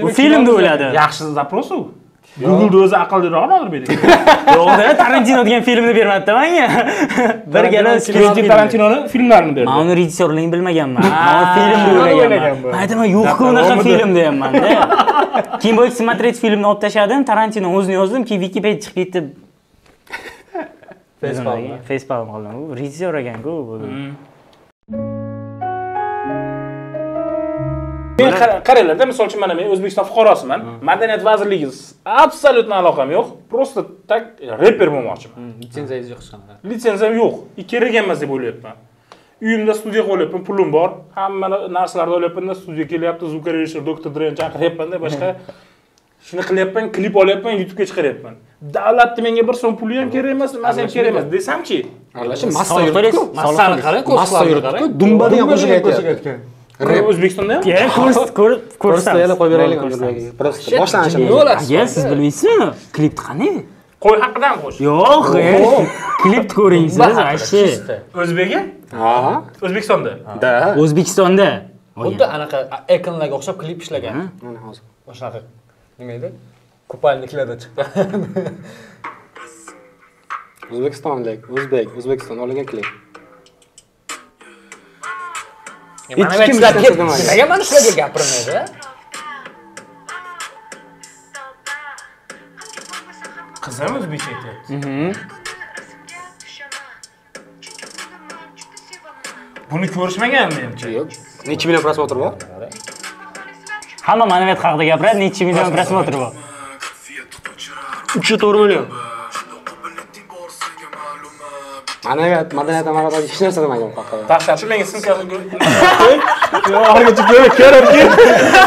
Bu film deb o'yladi. Yaxshi zapros u. Google'da o'zi aqlliroq hozir beradi. Yo'q-da, Tarantino degan filmni bermadi menga. Bir gala Quentin Tarantinoning filmlarini berdi. Men uni rejissyorligini bilmaganman. Men filmni o'ylaganman. Men aytaman, yo'q-ku unaqa film deyapman-da. Keyin bu смотреть filmni olib tashladim, Tarantino o'zini yozdim, keyin Wikipedia chiqib ketdi. Facebook qoldim. U rejissyor ekan-ku bu. Men qaranglar-da, masalan, mana men O'zbekiston fuqarosiman. Madaniyat vazirligi absolutna aloqam yo'q. Prosta tak reper bo'lmoqchiman. Litsenziyangiz yo'q sanada. Litsenziyam yo'q. Kerak emas deb o'ylayapman. Uyimda studiya qo'yapman, pulim bor. Hamma narsalarni olyapman-da, studiya kelyapti, zvuk rejissyor Doktor Dre chaqiryapman-da, boshqa shuni qilyapman, klip olyapman, YouTube'ga chiqaryapman. Davlatni menga 1 so'm puli ham kerak emas, masa ham kerak emas desam-chi, aralashib massa yuribdi-ku. Massani qarang, massa yuribdi-ku. Dumbadan ham qo'shayotgan. O'zbekistonda ham? Ya, ko'rsatamiz. Yana qo'yib beraylik. Prosta boshlanishimiz. Ya, siz bilmaysizmi? Klipni qanday? Qo'y haqidan qo'sh. Yo'q, klipni ko'ringiz, vaqti. O'zbeki? Ha. O'zbekistonda. Da. O'zbekistonda. Xuddi anaqa ekonlarga o'xshab klip ishlagan. Mana hozir. O'shanaqa nima edi? Kupalniklarda chiqqan. O'zbekistonlik, O'zbekiston olingan klip. Mana kimlar keldi? Nega mana shularga gapirmaydi? Qizim o'zbekcha aytayapti. Buni ko'rishmaganmi menimcha? Yo'q. Necha million prosmotr bor? Hamma ma'naviyat haqida gapiradi, necha million prosmotr bor? 3-4 million. Madaniyat amaliyotida hech narsa demayman faqat. Taqshatchi menga sim karta ko'rib. O'rgacha ko'rib.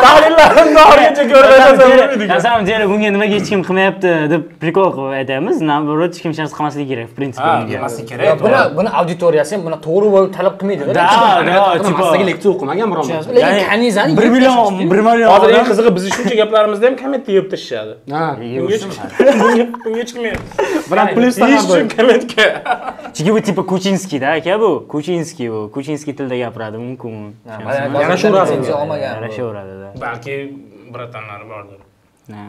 Ta'limlarim o'rgacha ko'rib. Na samom dele bunga nimaga hech kim qilmayapti deb prikol qilib aytamiz. Naobrat hech kim shart qilmasligi kerak, prinsipiy bunga. Qilmasligi kerak. Buni auditoriyasi ham buni to'g'ri bo'lib talab qilmaydi-da. Masaga lektsiya o'qimagan biron. Lekin kanizani 1 million, 1 million. Hozir eng qizig'i biz shuncha gaplarimizda ham kommentda yeb tashishadi. Ha, bunga hech kim. Biroq plusdan ham bo'l. Kommentga. Chunki bu tipa Kuchinskiy da aka bu. Kuchinskiy bu. Kuchinskiy tilda gapiradi mumkin. Yana shu rasmni olmagan. Yana shu uradi-da. Balki bratanlari bordir. Ha.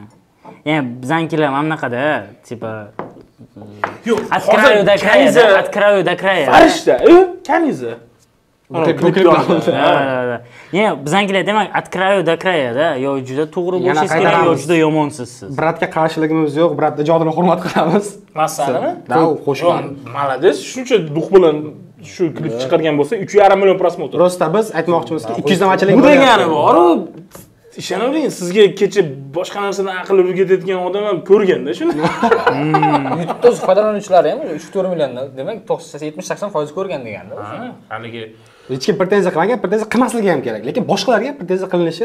Ya'ni bizankilar mana bunaqada tipa yo'q, От краю до края. Farishta, kaniza. Ha. Ya'ni bizankilar demak, от краю до края-da, yo juda to'g'ri bo'lishingiz kerak, yo juda yomonsiz siz. Bratga qarshiligimiz yo'q, brat ijodini hurmat qilamiz. Masalami? Da, qo'shman. Malades, shuncha duq bilan shu klip chiqargan bo'lsa, 3.5 million prosmotr. Rosta biz aytmoqchimizki, 200 dan machilik. Bu degani bor-ku. Ishonavering, sizga kecha boshqa narsadan aql o'rgatayotgan odam ham ko'rganda shuni. YouTube'da foydalanuvchilari ham 3-4 milliondan, demak 70-80% ko'rgan deganda. Ha, haligi hech kim pretenziya qilmagan, pretenziya qilmasligi ham kerak, lekin boshqalarga pretenziya qilinishi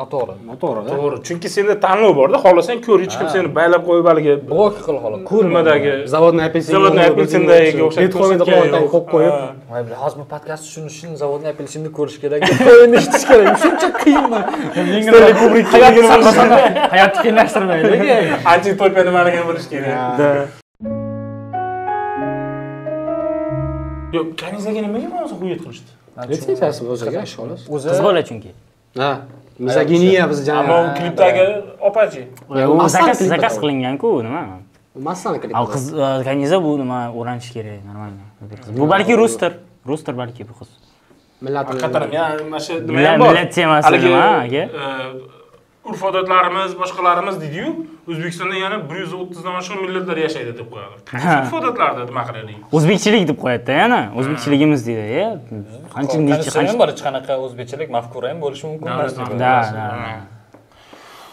noto'g'ri. Noto'g'ri. To'g'ri, chunki senda tanlov bor-da, xolasang ko'r, hech kim seni baylab qo'yib haligi blok qil xolos. Ko'rmadagi zavodniy apelsindagiga o'xshab qo'yib qo'yib. Voy, hozir bu podkast tushunishini zavodniy apelsinni ko'rish kerak, o'yinni eshitish kerak. Shuncha qiyinmi? Stanley Kubrick hayotni qiyinlashtirmaydi. Antitopiya nimaligini bilish kerak. Yo'q, kanizaga nimaga ma'nosi qo'yib qilishdi? Retsepsiyasi o'ziga xolos. O'zi qiz bola chunki. Ha, mizoginiya biz jamiy. Ammo klipdagi opachi. Zakaz qilingan-ku, nima? Massani klip. Al qiz kaniza bu nima o'ranish kerak, normalni. Bu balki rooster balki bu qiz. Millat. Qatarim, ya'ni mana shu nima ham bor. Millat temasi nima, aka? urf odatlarimiz, başkalarimiz dedi-yu, O'zbekistonda yana 130dan oshiq millatlar yashaydi deb qo'yadi. Qaysi urf odatlarda nima qilaylik? O'zbekchilik deb qo'yadi-da yana, o'zbekchiligimiz deydi-ya. Qancha bir qanaqa o'zbekchilik mafkura ham bo'lishi mumkin.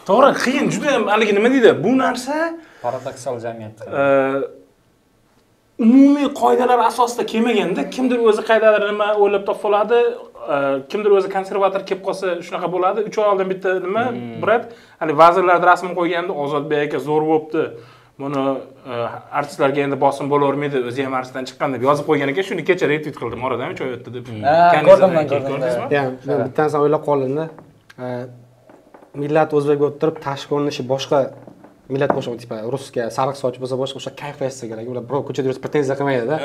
To'g'ri, qiyin juda ham hali nima deydi? Bu narsa paradoksal jamiyat. Umumiy qoidalar asosida kelmaganda, kimdir o'zi qaydadir nima o'ylab topoladi, kimdir o'zi konservator kelib qolsa shunaqa bo'ladi. 3 oy oldin bitta nima, brat, hali vazirlar rasmini qo'yganda Ozodbek aka zo'r bo'pti. Buni artistlarga endi bosim bo'lavermaydi, o'zi ham artistdan chiqqan deb yozib qo'ygan ekan. Shuni kecha retweet qildim, oradan 3 oy o'tdi deb. Ko'rdimman, ko'rdingizmi? Yo'q, bittansa o'ylab qolindi. Millat o'zbek bo'lib turib, tashqi ko'rinishi boshqa millat qo'shib, tipa rusga sariq soch bo'lsa boshqa o'sha kayfiyatda kerak. Ular birov ko'chada yursa pretenziya qilmaydi-da.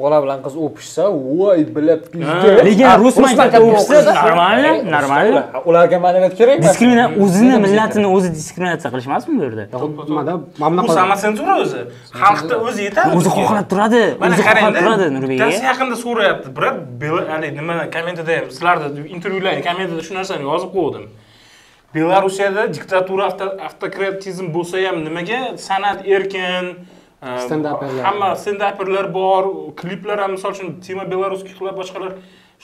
Bola bilan qiz o'pishsa, voy bilab pizda. Lekin rus maktabida o'pishsa normalmi? Normalmi? Ularga ma'naviyat kerakmi? Diskriminatsiya, o'zini millatini o'zi diskriminatsiya qilish emasmi bu yerda? Nimada? Mana bu samosensura o'zi. Xalqda o'zi yetadi. O'zi xohlab turadi. O'zi xohlab turadi Nurbek. Tasi yaqinda so'rayapti. Biroq hali nima kommentida ham sizlarda intervyularda kommentida shu narsani yozib qo'ydim. Belarusiyada diktatura avtokratizm bo'lsa ham nimaga san'at erkin, hamma stand-upperlar bor, kliplar ham misol uchun tema belarusskiy kliplar, boshqalar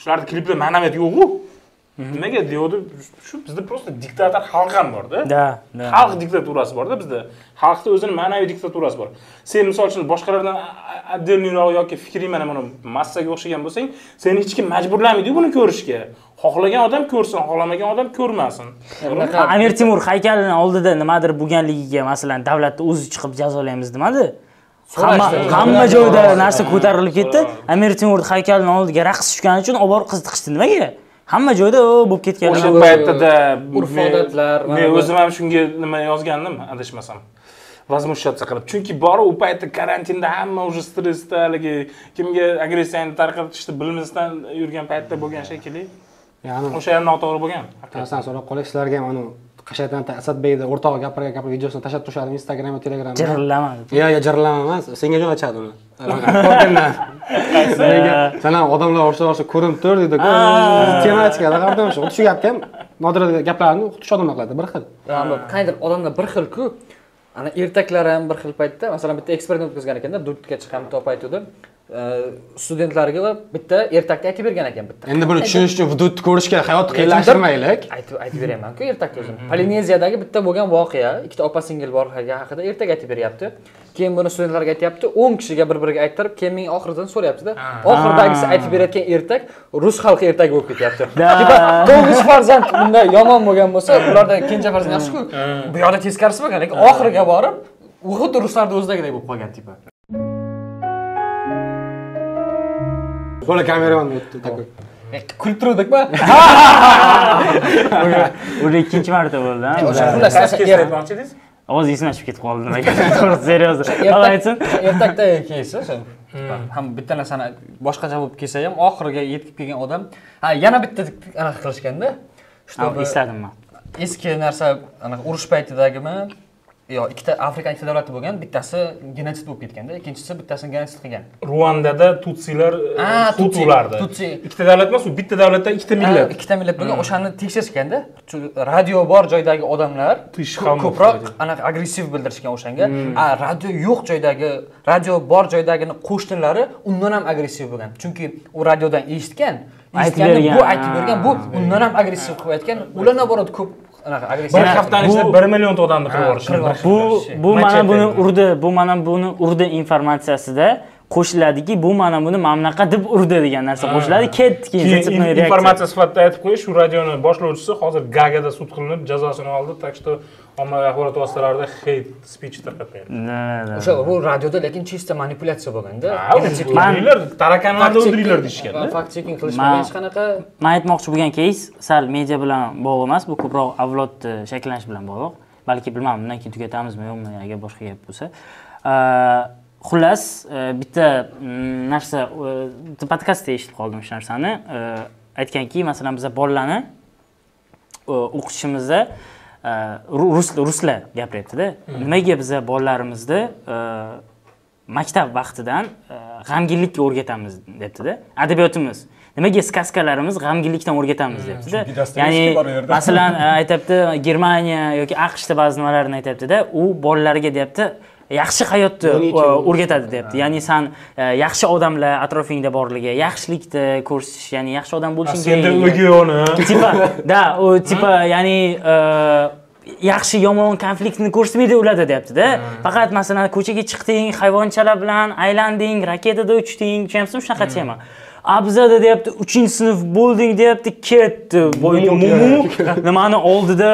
shularda kliplar ma'naviyat yo'q-ku. Nimaga deydi? Shu bizda prosta diktator xalq ham bor-da. Xalq diktaturasi bor-da bizda. Xalqda o'zini ma'naviy diktaturasi bor. Sen misol uchun boshqalardan oddelniroq yoki fikring mana buni massaga o'xshagan bo'lsang, seni hech kim majburlamaydi buni ko'rishga. Xohlagan odam ko'rsin, xohlamagan odam ko'rmasin. Emir Timur haykalining oldida nimadir bo'lganligiga, masalan, davlatni o'zi chiqib jazolaymiz demadi. Hamma joyda narsa ko'tarilib ketdi. Emir Timur haykalining oldiga raqs tushgani uchun obor qiziqishdi nimaga? Hamma joyda bo'lib ketganlar. O'sha paytda urf-odatlar, men o'zim ham shunga nima yozgandim, adashmasam. Vazmushatcha qilib. Chunki bor u paytda karantinda hamma o'sha stressda, haligi kimga agressiyani tarqatishni bilmasdan yurgan paytda bo'lgan shekilli. Ya'ni o'sha ham noto'g'ri bo'lgan. Haqiqatan so'rab qo'ying, sizlarga ham Qashaytan Asadbekda o'rtoq gapirgan videosini tashab tushadi Instagram va Telegramda. Jirillamadi. Yo'q, jirillam emas, senga joy ochadi uni. Ko'rganman. Sana odamlar o'rta-o'rta ko'rinib turdi-da. Tematikada qardim shu. Shu gapni ham nodir gaplarni xuddi shodon qiladi, bir xil. Ammo qaydir odamlar bir xil-ku. Ana ertaklar ham bir xil paytda, masalan, bitta eksperiment o'tkazgan ekanda, dudga chiqamni topaytdi. Studentlarga bitta ertakni aytib bergan ekan bitta. Endi buni tushunish uchun hududni ko'rishga hayot qiyinlashtirmaylik. Aytib beraman-ku ertakni o'zim. Polineziyadagi bitta bo'lgan voqea, ikkita opa-singil borligi haqida ertak aytib beryapti. Keyin buni studentlarga aytayapti, 10 kishiga bir-biriga ayttirib, keyin men oxiridan so'rayapti-da. Oxiridagisi aytib berayotgan ertak rus xalqi ertagi bo'lib ketyapti. Tipa, to'ng'iz farzand bunda yomon bo'lgan bo'lsa, ulardan kenja farzand yaxshi-ku. Bu yoqda teskarisi bo'lgan, lekin oxiriga borib, u xuddi ruslarda o'zidagidek bo'lib qolgan tipa. Bola kameraman o'tdi takoy. Kulib turdikmi? O'sha ikkinchi marta bo'ldi, ha? O'sha xullas aytmoqchidingiz? Ovoz esmashib ketib qoldi nimaga? To'g'ri, serioz. Qala aytsin. Ertakda kelsa, ham bitta narsani boshqacha bo'lib kelsa ham oxiriga yetib kelgan odam, ha, yana bitta anaqa qilishganda, shuni esladim men. Eski narsa, anaqa urush paytidagimi? Yo'q, ikkita Afrika ikkita davlati bo'lgan, bittasi genotsid bo'lib ketganda, ikkinchisi bittasini genotsid qilgan. Ruandada tutsiler, hutulardi. Ikkita davlat emas, u bitta davlatdan ikkita millat. Ikkita millat bo'lgan, o'shani tekshirishganda, radio bor joydagi odamlar ko'proq anaqa agressiv bildirishgan o'shanga. Radio yo'q joydagi, radio bor joydagini qo'shtinlari undan ham agressiv bo'lgan. Chunki u radiodan eshitgan, bu aytib bergan, bu undan ham agressiv qilib aytgan, ular naborot ko'p bir haftadan ichida 1 million odamni qirib yuborishgan. Bu mana buni urdi, bu mana buni urdi informatsiyasida qo'shiladiki, bu mana buni mamlaqa deb urdi degan narsa qo'shiladi, ketdi keyin. Informatsiya sifatida aytib qo'yish, shu radioni boshlovchisi hozir Gagada sud qilinib, jazosini oldi, takshto ommaviy axborot vositalarida hate speech tarqatmaydi. O'sha bu radioda lekin chista manipulyatsiya bo'lganda, ular tarakanlarni o'ldiringlar deyishgan-da. Fact checking qilishmagan hech qanaqa. Men aytmoqchi bo'lgan case sal media bilan bog'liq emas, bu ko'proq avlodni shakllanish bilan bog'liq. Balki bilmayman, undan keyin tugatamizmi yo'qmi, agar boshqa gap bo'lsa. Xullas, bitta narsa podkastda eshitib qoldim shu narsani. Aytganki, masalan, biz bolalarni o'qitishimizda ruslar gapiryapti-da. Nimaga biz bolalarimizni maktab vaqtidan g'amginlikka o'rgatamiz debdi-da. Adabiyotimiz nimaga skaskalarimiz g'amginlikdan o'rgatamiz deyapti-da. Ya'ni masalan aytibdi Germaniya yoki AQShda ba'zi nimalarni aytibdi-da, u bolalarga deyapti yaxshi hayotni o'rgatadi deyapti. Ya'ni sen yaxshi odamlar atrofingda borligi, yaxshilikni ko'rsish, ya'ni yaxshi odam bo'lishing kerak. Senda o'g'oni. O tipa ya'ni yaxshi yomon konfliktni ko'rsatmaydi ularda deyapti-da. Faqat masalan ko'chaga chiqding, hayvonchalar bilan aylanding, raketada uchding, chamsim shunaqa tema. Abzada deyapti 3-sinf bo'lding deyapti, ketdi. Bo'yni mumu nimani oldida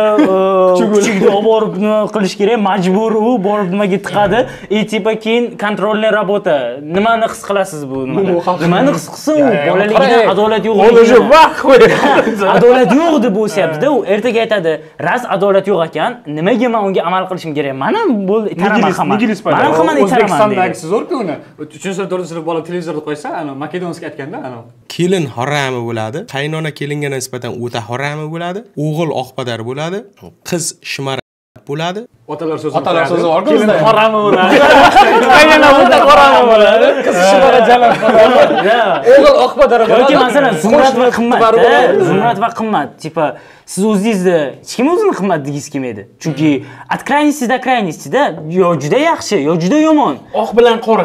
kichikni olib qilish kerak, majbur u borib nimaga tiqadi. Tipa keyin kontrolniy robota. Nimani his qilasiz bu nimada? Nimani his qilsin u? Bolaligida adolat yo'q. Adolat yo'q deb o'syapti-da, u ertaga aytadi, "Raz adolat yo'q ekan, nimaga men unga amal qilishim kerak? Mana bu taraman xaman." Mana xaman O'zbekistondagi zo'r-ku uni. 3-4-sinf bola televizorda qo'ysa, ana makedonskiy aytganda kelin horami bo'ladi, qaynona kelinga nisbatan o'ta horami bo'ladi, o'g'il oqpadar bo'ladi, qiz shimara bo'ladi. Otalar so'zi bor-ku, kelin horami bo'ladi, qaynona o'ta horami bo'ladi, qiz shimara jalam bo'ladi, o'g'il oqpadar bo'ladi. Yoki masalan Zumrad va Qimmat, tipa siz o'zingizni hech kim o'zini qimmat degingiz kelmaydi. Chunki at kraynisida yo juda yaxshi, yo juda yomon. Oq bilan qora.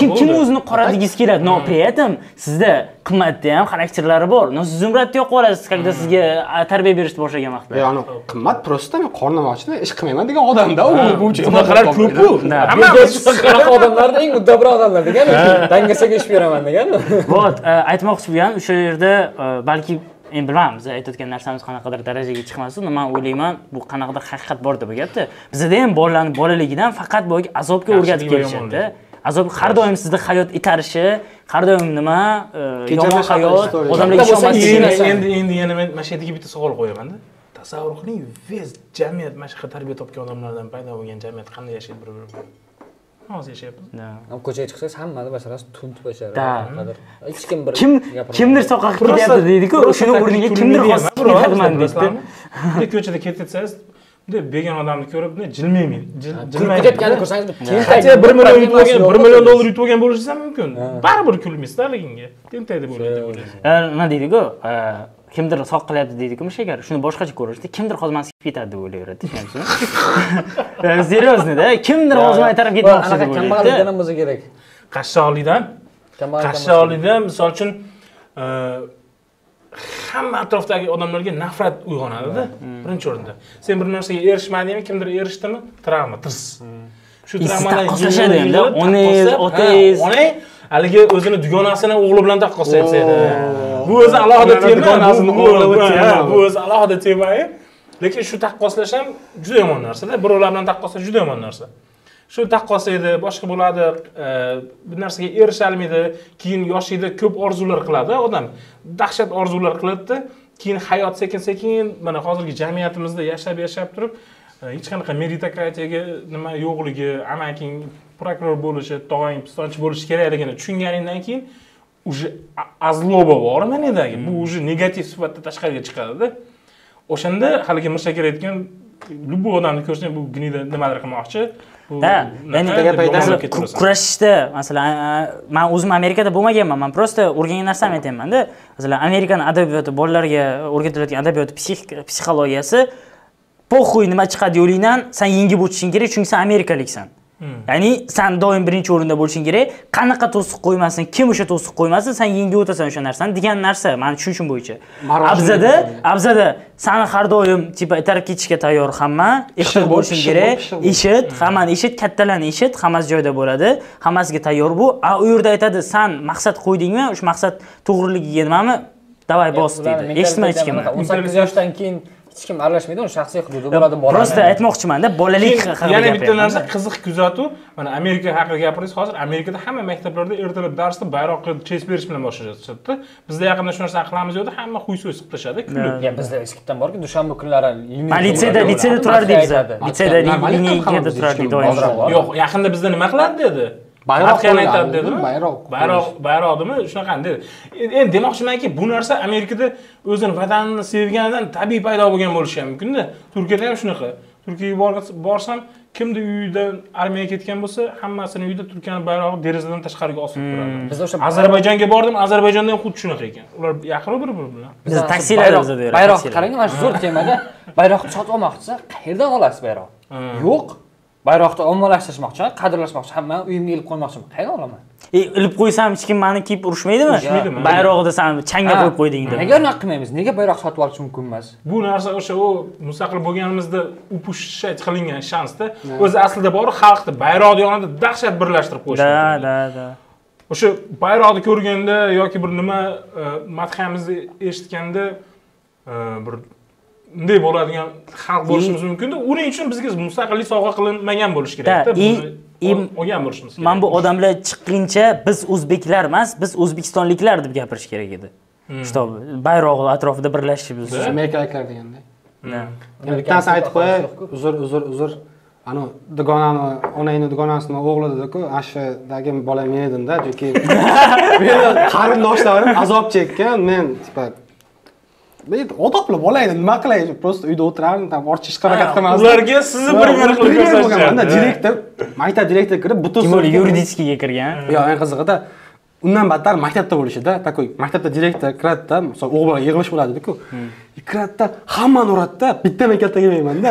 Kim o'zini qora degingiz keladi? No, при этом sizda qimmatda ham xarakterlari bor. No, siz Zumradni yo'q olasiz, когда sizga tarbiya berishni boshlagan vaqtda. Yo, ana qimmat prosta men qornim ochdi, ish qilmayman degan odamda u bo'yicha nimalar ko'p-ku. Hamma odamlarda eng muddabro odamlar degan, dangasaga ish beraman degan. Vot, aytmoqchi bo'lgan o'sha yerda balki bilamiz, aytayotgan narsamiz qanaqadir darajaga chiqmasin, men o'ylayman, bu qanaqadir haqiqat bor deb gapda. Bizda ham bolalarni bolaligidan faqat boyga azobga o'rgatib kelishadi. Azob har doim sizni hayot itarishi, har doim nima, yomon hayot, odamlarga ishonmaslik. Endi yana men mana shu yerdagi bitta savol qo'yaman-da. Tasavvur qiling, vez jamiyat mana shu tarbiya topgan odamlardan paydo bo'lgan jamiyat qanday yashaydi bir-biri bilan? Hozir yashayapmiz. Ko'chaga chiqsangiz hammasi masalan tunt bashar. Hech kim bir kimdir soqqa ketyapti deydi-ku, o'shuning o'rniga kimdir hozir ketadman deydi. Bunday ko'chada ketsangiz, bunday begon odamni ko'rib, bunday jilmaymaydi. Jilmayib ketganini ko'rsangiz, tentakcha $1 million yutib olgan bo'lishi ham mumkin. Baribir kulmaysizlar lekinga. Tentak deb o'ylaydi. Nima deydi-ku? Kimdir soq qilyapti deydi-ku, mushagar. Shuni boshqacha ko'rishdi, kimdir hozmasi ketadi deb o'ylayveradi, tushunasizmi? Seriozni-da, kimdir hozmay taraf ketmoqchi deb o'ylaydi. Kamollikdan ham bo'lsa kerak. Qashshoqlikdan, misol uchun, hamma atrofdagi odamlarga nafrat uyg'onadi-da, birinchi o'rinda. Sen bir narsaga erishmadingmi, kimdir erishdimi? Travma, tirs. Shu travmani qo'shadi endi, onang haligi o'zini dugonasini o'g'li bilan taqqoslaydi. Bu o'zi alohida tema, bu o'zi alohida tema. Lekin shu taqqoslash ham juda yomon narsa-da. Birovlar bilan taqqoslash juda yomon narsa. Shu taqqoslaydi, boshqa bo'ladi, bir narsaga erisha olmaydi, keyin yoshida ko'p orzular qiladi odam. Dahshat orzular qiladi, keyin hayot sekin-sekin mana hozirgi jamiyatimizda yashab turib, hech qanaqa meritokratiyaga nima yo'qligi, amaking prokuror bo'lishi, tog'ang pistonchi bo'lishi kerakligini tushunganingdan keyin уже azloba bor menidagi. Bu уже negativ sifatda tashqariga chiqadi-da. O'shanda haligi Mirshaker aytgan любой odamni ko'rsang bu g'nida nimadir qilmoqchi. Ha, ya'ni kurashishda, masalan, men o'zim Amerikada bo'lmaganman, men prosta o'rgangan narsamni aytayman-da. Masalan, Amerikan adabiyoti bolalarga o'rgatiladigan adabiyot psixologiyasi po'xoy nima chiqadi yo'lingdan, sen yengib o'tishing kerak, chunki sen amerikaliksan. Ya'ni sen doim birinchi o'rinda bo'lishing kerak. Qanaqa to'siq qo'ymasin, kim o'sha to'siq qo'ymasin, sen yengib o'tasan o'sha narsani degan narsa. Mana shuning bo'yicha. Abzada seni har doim tipa itarib ketishga tayyor hamma, eshit bo'lishing kerak. Eshit, hammani eshit, kattalarni eshit, hammasi joyda bo'ladi. Hammasiga tayyor bu. A u yerda aytadi, sen maqsad qo'ydingmi? O'sha maqsad to'g'riligiga nimami? Davay bos dedi. Eshitmaydi hech kim. 18 yoshdan keyin hech kim aralashmaydi, o'sha shaxsiy hududi bo'ladi bolalar. Prosta aytmoqchiman-da, bolalik haqida. Yana bitta narsa qiziq kuzatuv, mana Amerika haqida gapirsangiz, hozir Amerikada hamma maktablarda ertalab darsda bayroqni chesib berish bilan boshlashadi. Bizda yaqinda shu narsa aqlamiz yo'qda, hamma xuysuz qilib tashladi. Ya bizda eskitdan borki, dushanba kunlari litseyda turar deydi. Litseyda turar deydi doim. Yo'q, yaqinda bizda nima qiladi dedi? Bayroq aytadi dedimi? Bayroqdimi? Shunaqani dedi. Endi demoqchimanki, bu narsa Amerikada o'zini vatanini sevganidan tabiiy paydo bo'lgan bo'lishi ham mumkin-da. Turkiyada ham shunaqa. Turkiyaga borsam, kimdir uydan armiyaga ketgan bo'lsa, hammasini uyda Turkiyaning bayrog'i derazadan tashqariga osib turadi. Biz o'sha Ozarbayjonga bordim, Ozarbayjonda ham xuddi shunaqa ekan. Ular yaqin bir biri bilan. Biz taksilarda beradi. Bayroq qarang, mana shu zo'r temada bayroqni sotib olmoqchi, qayerdan olasiz bayroq? Yo'q. Bayroqni ommalashtirmoqchi, qadrlashmoqchi, hamma uyimga ilib qo'ymoqchiman. Qayerdan olaman? Ilib qo'ysam, hech kim meni kiyib urishmaydimi? Bayroqni sen changga qo'yib qo'yding deb. Nega unaqa qilmaymiz? Nega bayroq sotib olish mumkin emas? Bu narsa o'sha u mustaqil bo'lganimizda upushga qilingan shansda, o'zi aslida bor, xalqni bayroqni yonida dahshat birlashtirib qo'yishdi. Da. O'sha bayroqni ko'rganda yoki bir nima madhamizni eshitganda bir bunday bo'ladigan xalq bo'lishimiz mumkin-da. Uning uchun bizga mustaqillik sovg'a qilinmagan bo'lish kerak-da. O'rgan bo'lishimiz kerak. Mana bu odamlar chiqquncha biz o'zbeklar emas, biz o'zbekistonliklar deb gapirish kerak edi. Shtob bayroq atrofida birlashishimiz. Amerikaliklar deganda. Ya'ni bittasi aytib qo'y, uzr. Ana dugonani, onangni dugonasini o'g'lidida-ku, Ashfadagi bola men edim-da, chunki qarindoshlarim azob chekkan, men tipa deydi, odobli bo'laydi, nima qilay? Prosta uyda o'tirardim, tam ortiqcha ish harakat qilmasdim. Ularga sizni primer qilib ko'rsatishgan. Mana direktor, maktab direktori kirib, butun Timur yuridikskiga kirgan. Yo'q, eng qizig'ida undan battar maktabda bo'lishida, takoy, maktabda direktor kiradda, masalan, o'g'illar yig'ilish bo'ladi-ku. Kiradda hamma nuratda, bitta maktabda kelmayman-da.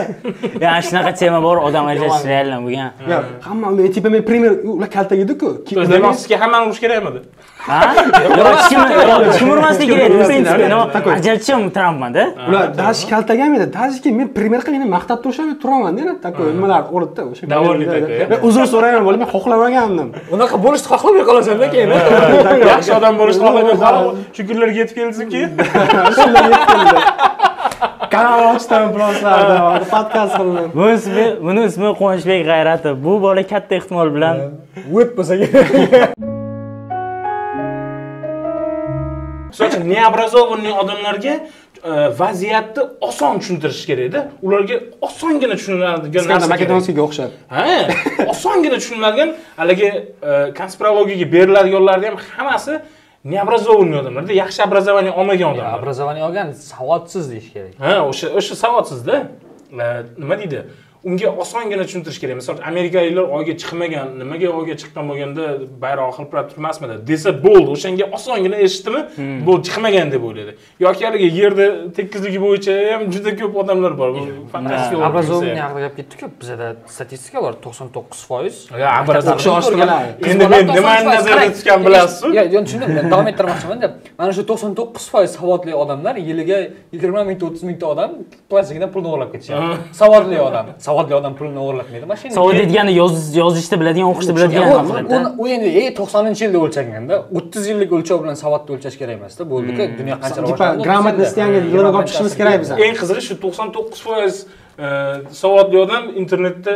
Ya'ni shunaqa tema bor, odam ajratish reallan bo'lgan. Yo'q, hamma uni tipa men primer ular kaltagidi-ku. Demakki, hammani urush kerakmi-da? Ha? Kim urmaslik kerak? Ajratishim Trampmanda. Ular dash kaltaganmidi? Dashki men primer qilib maqtab turishib turaman-da, yana takoy nimalar o'rtada o'sha. Men uzr so'rayman, bolam, men xohlamagandim. Unaqa bo'lishni xohlamay qolasan-da keyin. Yaxshi odam bo'lishni xohlamayman. Shukrlarga yetib keldingiz-ku. Shukrlar yetib keldi. Kanallardan bloglarda podkast qildim. Buni ismi Quvonchbek G'ayratov. Bu bola katta ehtimol bilan web bo'lsa kerak. Sochni neobrazovanniy odamlarga vaziyatni oson tushuntirish kerak-da. Ularga osongina tushuniladigan narsa Makedonskiyaga o'xshab. Ha, osongina tushuniladigan haligi konspirologiyaga beriladiganlarda ham hammasi neobrazovanniy odamlarda, yaxshi obrazovaniya olmagan odamlar. Obrazovaniya olgan savodsiz deish kerak. Ha, o'sha savodsizda nima deydi? Unga osongina tushuntirish kerak. Masalan, amerikaliklar oyga chiqmagan, nimaga oyga chiqqan bo'lganda bayroq hilpirab turmasmidi desa bo'ldi. O'shanga osongina eshitdimi? Bu chiqmagan deb o'yladi. Yoki haliga yerda tekkizligi bo'yicha ham juda ko'p odamlar bor. Bu fantastik. Obrazovni haqida gap ketdi-ku. Bizda statistika bor, 99%. Ya, obrazovchilar. Endi men nimani nazarda tutgan bilasiz-ku? Yo'q, tushundim. Davom ettirmoqchiman deb. Mana shu 99% savodli odamlar yiliga 20 ming, 30 ming ta odam plastikidan pulni o'g'irlab ketishyapti. Savodli odam. Savodli odam pulni o'g'irlatmaydi. Mashina. Savod degani yozishda biladigan, o'qishda biladigan haqida. U endi 90-yilda o'lchanganda, 30 yillik o'lchov bilan savodni o'lchash kerak emas-da. Bo'ldi-ku, dunyo qancha rivojlangan. Grammatnistni yangi yo'lga olib chiqishimiz kerak biz. Eng qizig'i shu 99% savodli odam internetda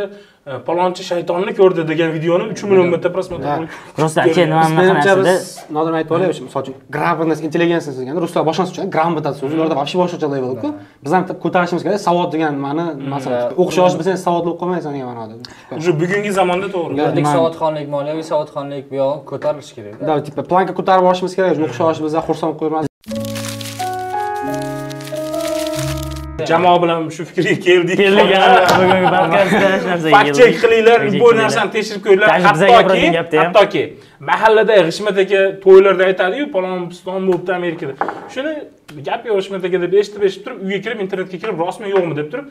palonchi shaytonni ko'rdi degan videoni 3 million marta prosmotr qilib. Prosta aka nima qilasiz? Nodirni aytib olayapti, masalan, grammatnist intelligensiya deganda ruslar boshlansa uchun grammatasi so'zlarda vobshe boshqacha level-ku. Biz ham ko'tarishimiz kerak. Savod degan nimani, masalan, o'qishosh bilsangiz savodli bo'lib qolmaysan degan ma'noda. O'sha bugungi zamonda to'g'ri. Yuridik savodxonlik, moliyaviy savodxonlik bu yo'q, ko'tarilish kerak. Da, tipa planka ko'tarib borishimiz kerak. O'qishosh bizni xursand qo'ymaymiz. Jamoa bilan shu fikrga keldik. Bugungi podkastda narsa yig'ildi. Faktchek qilinglar, bu narsani tekshirib ko'ringlar. Hattoki mahallada Qimmat aka to'ylarda aytadi-ku, Palonpiston bo'libdi Amerikada. Shuni gap Qimmat aka deb eshitib turib, uyga kirib, internetga kirib, rostmi yo'qmi deb turib,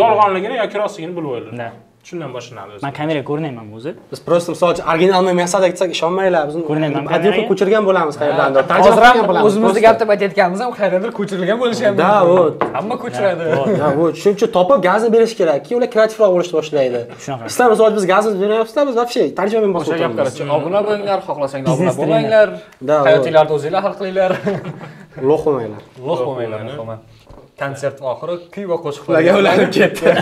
yolg'onligini yoki rostligini bilib olinglar. Shundan boshlanadi o'zi. Men kamera ko'rinmayman o'zi. Biz prosta misol originalni maqsad aytsak ishonmaylar, biz uni adibni ko'chirgan bo'lamiz qayerdandir. Hozirroq o'zimizni gap deb aytayotganimiz ham qayerdandir ko'chirilgan bo'lishi ham. Da, u hamma ko'chiradi. Da, u shuncha topib gazni berish kerak-ki, ular kreativroq bo'lishni boshlaydi. Sizlar misol biz gazni beryapsizlar, biz vobshe tarjimani boshqa gaplarcha obuna bo'linglar, xohlasanglar obuna bo'linglar. Hayotlaringizni o'zingizlar hal qilinglar. Lo'q bo'lmanglar. Lo'q bo'lmanglar, muhimi. Konsert oxiri kuy va qo'shiqlarga ulanib ketdi.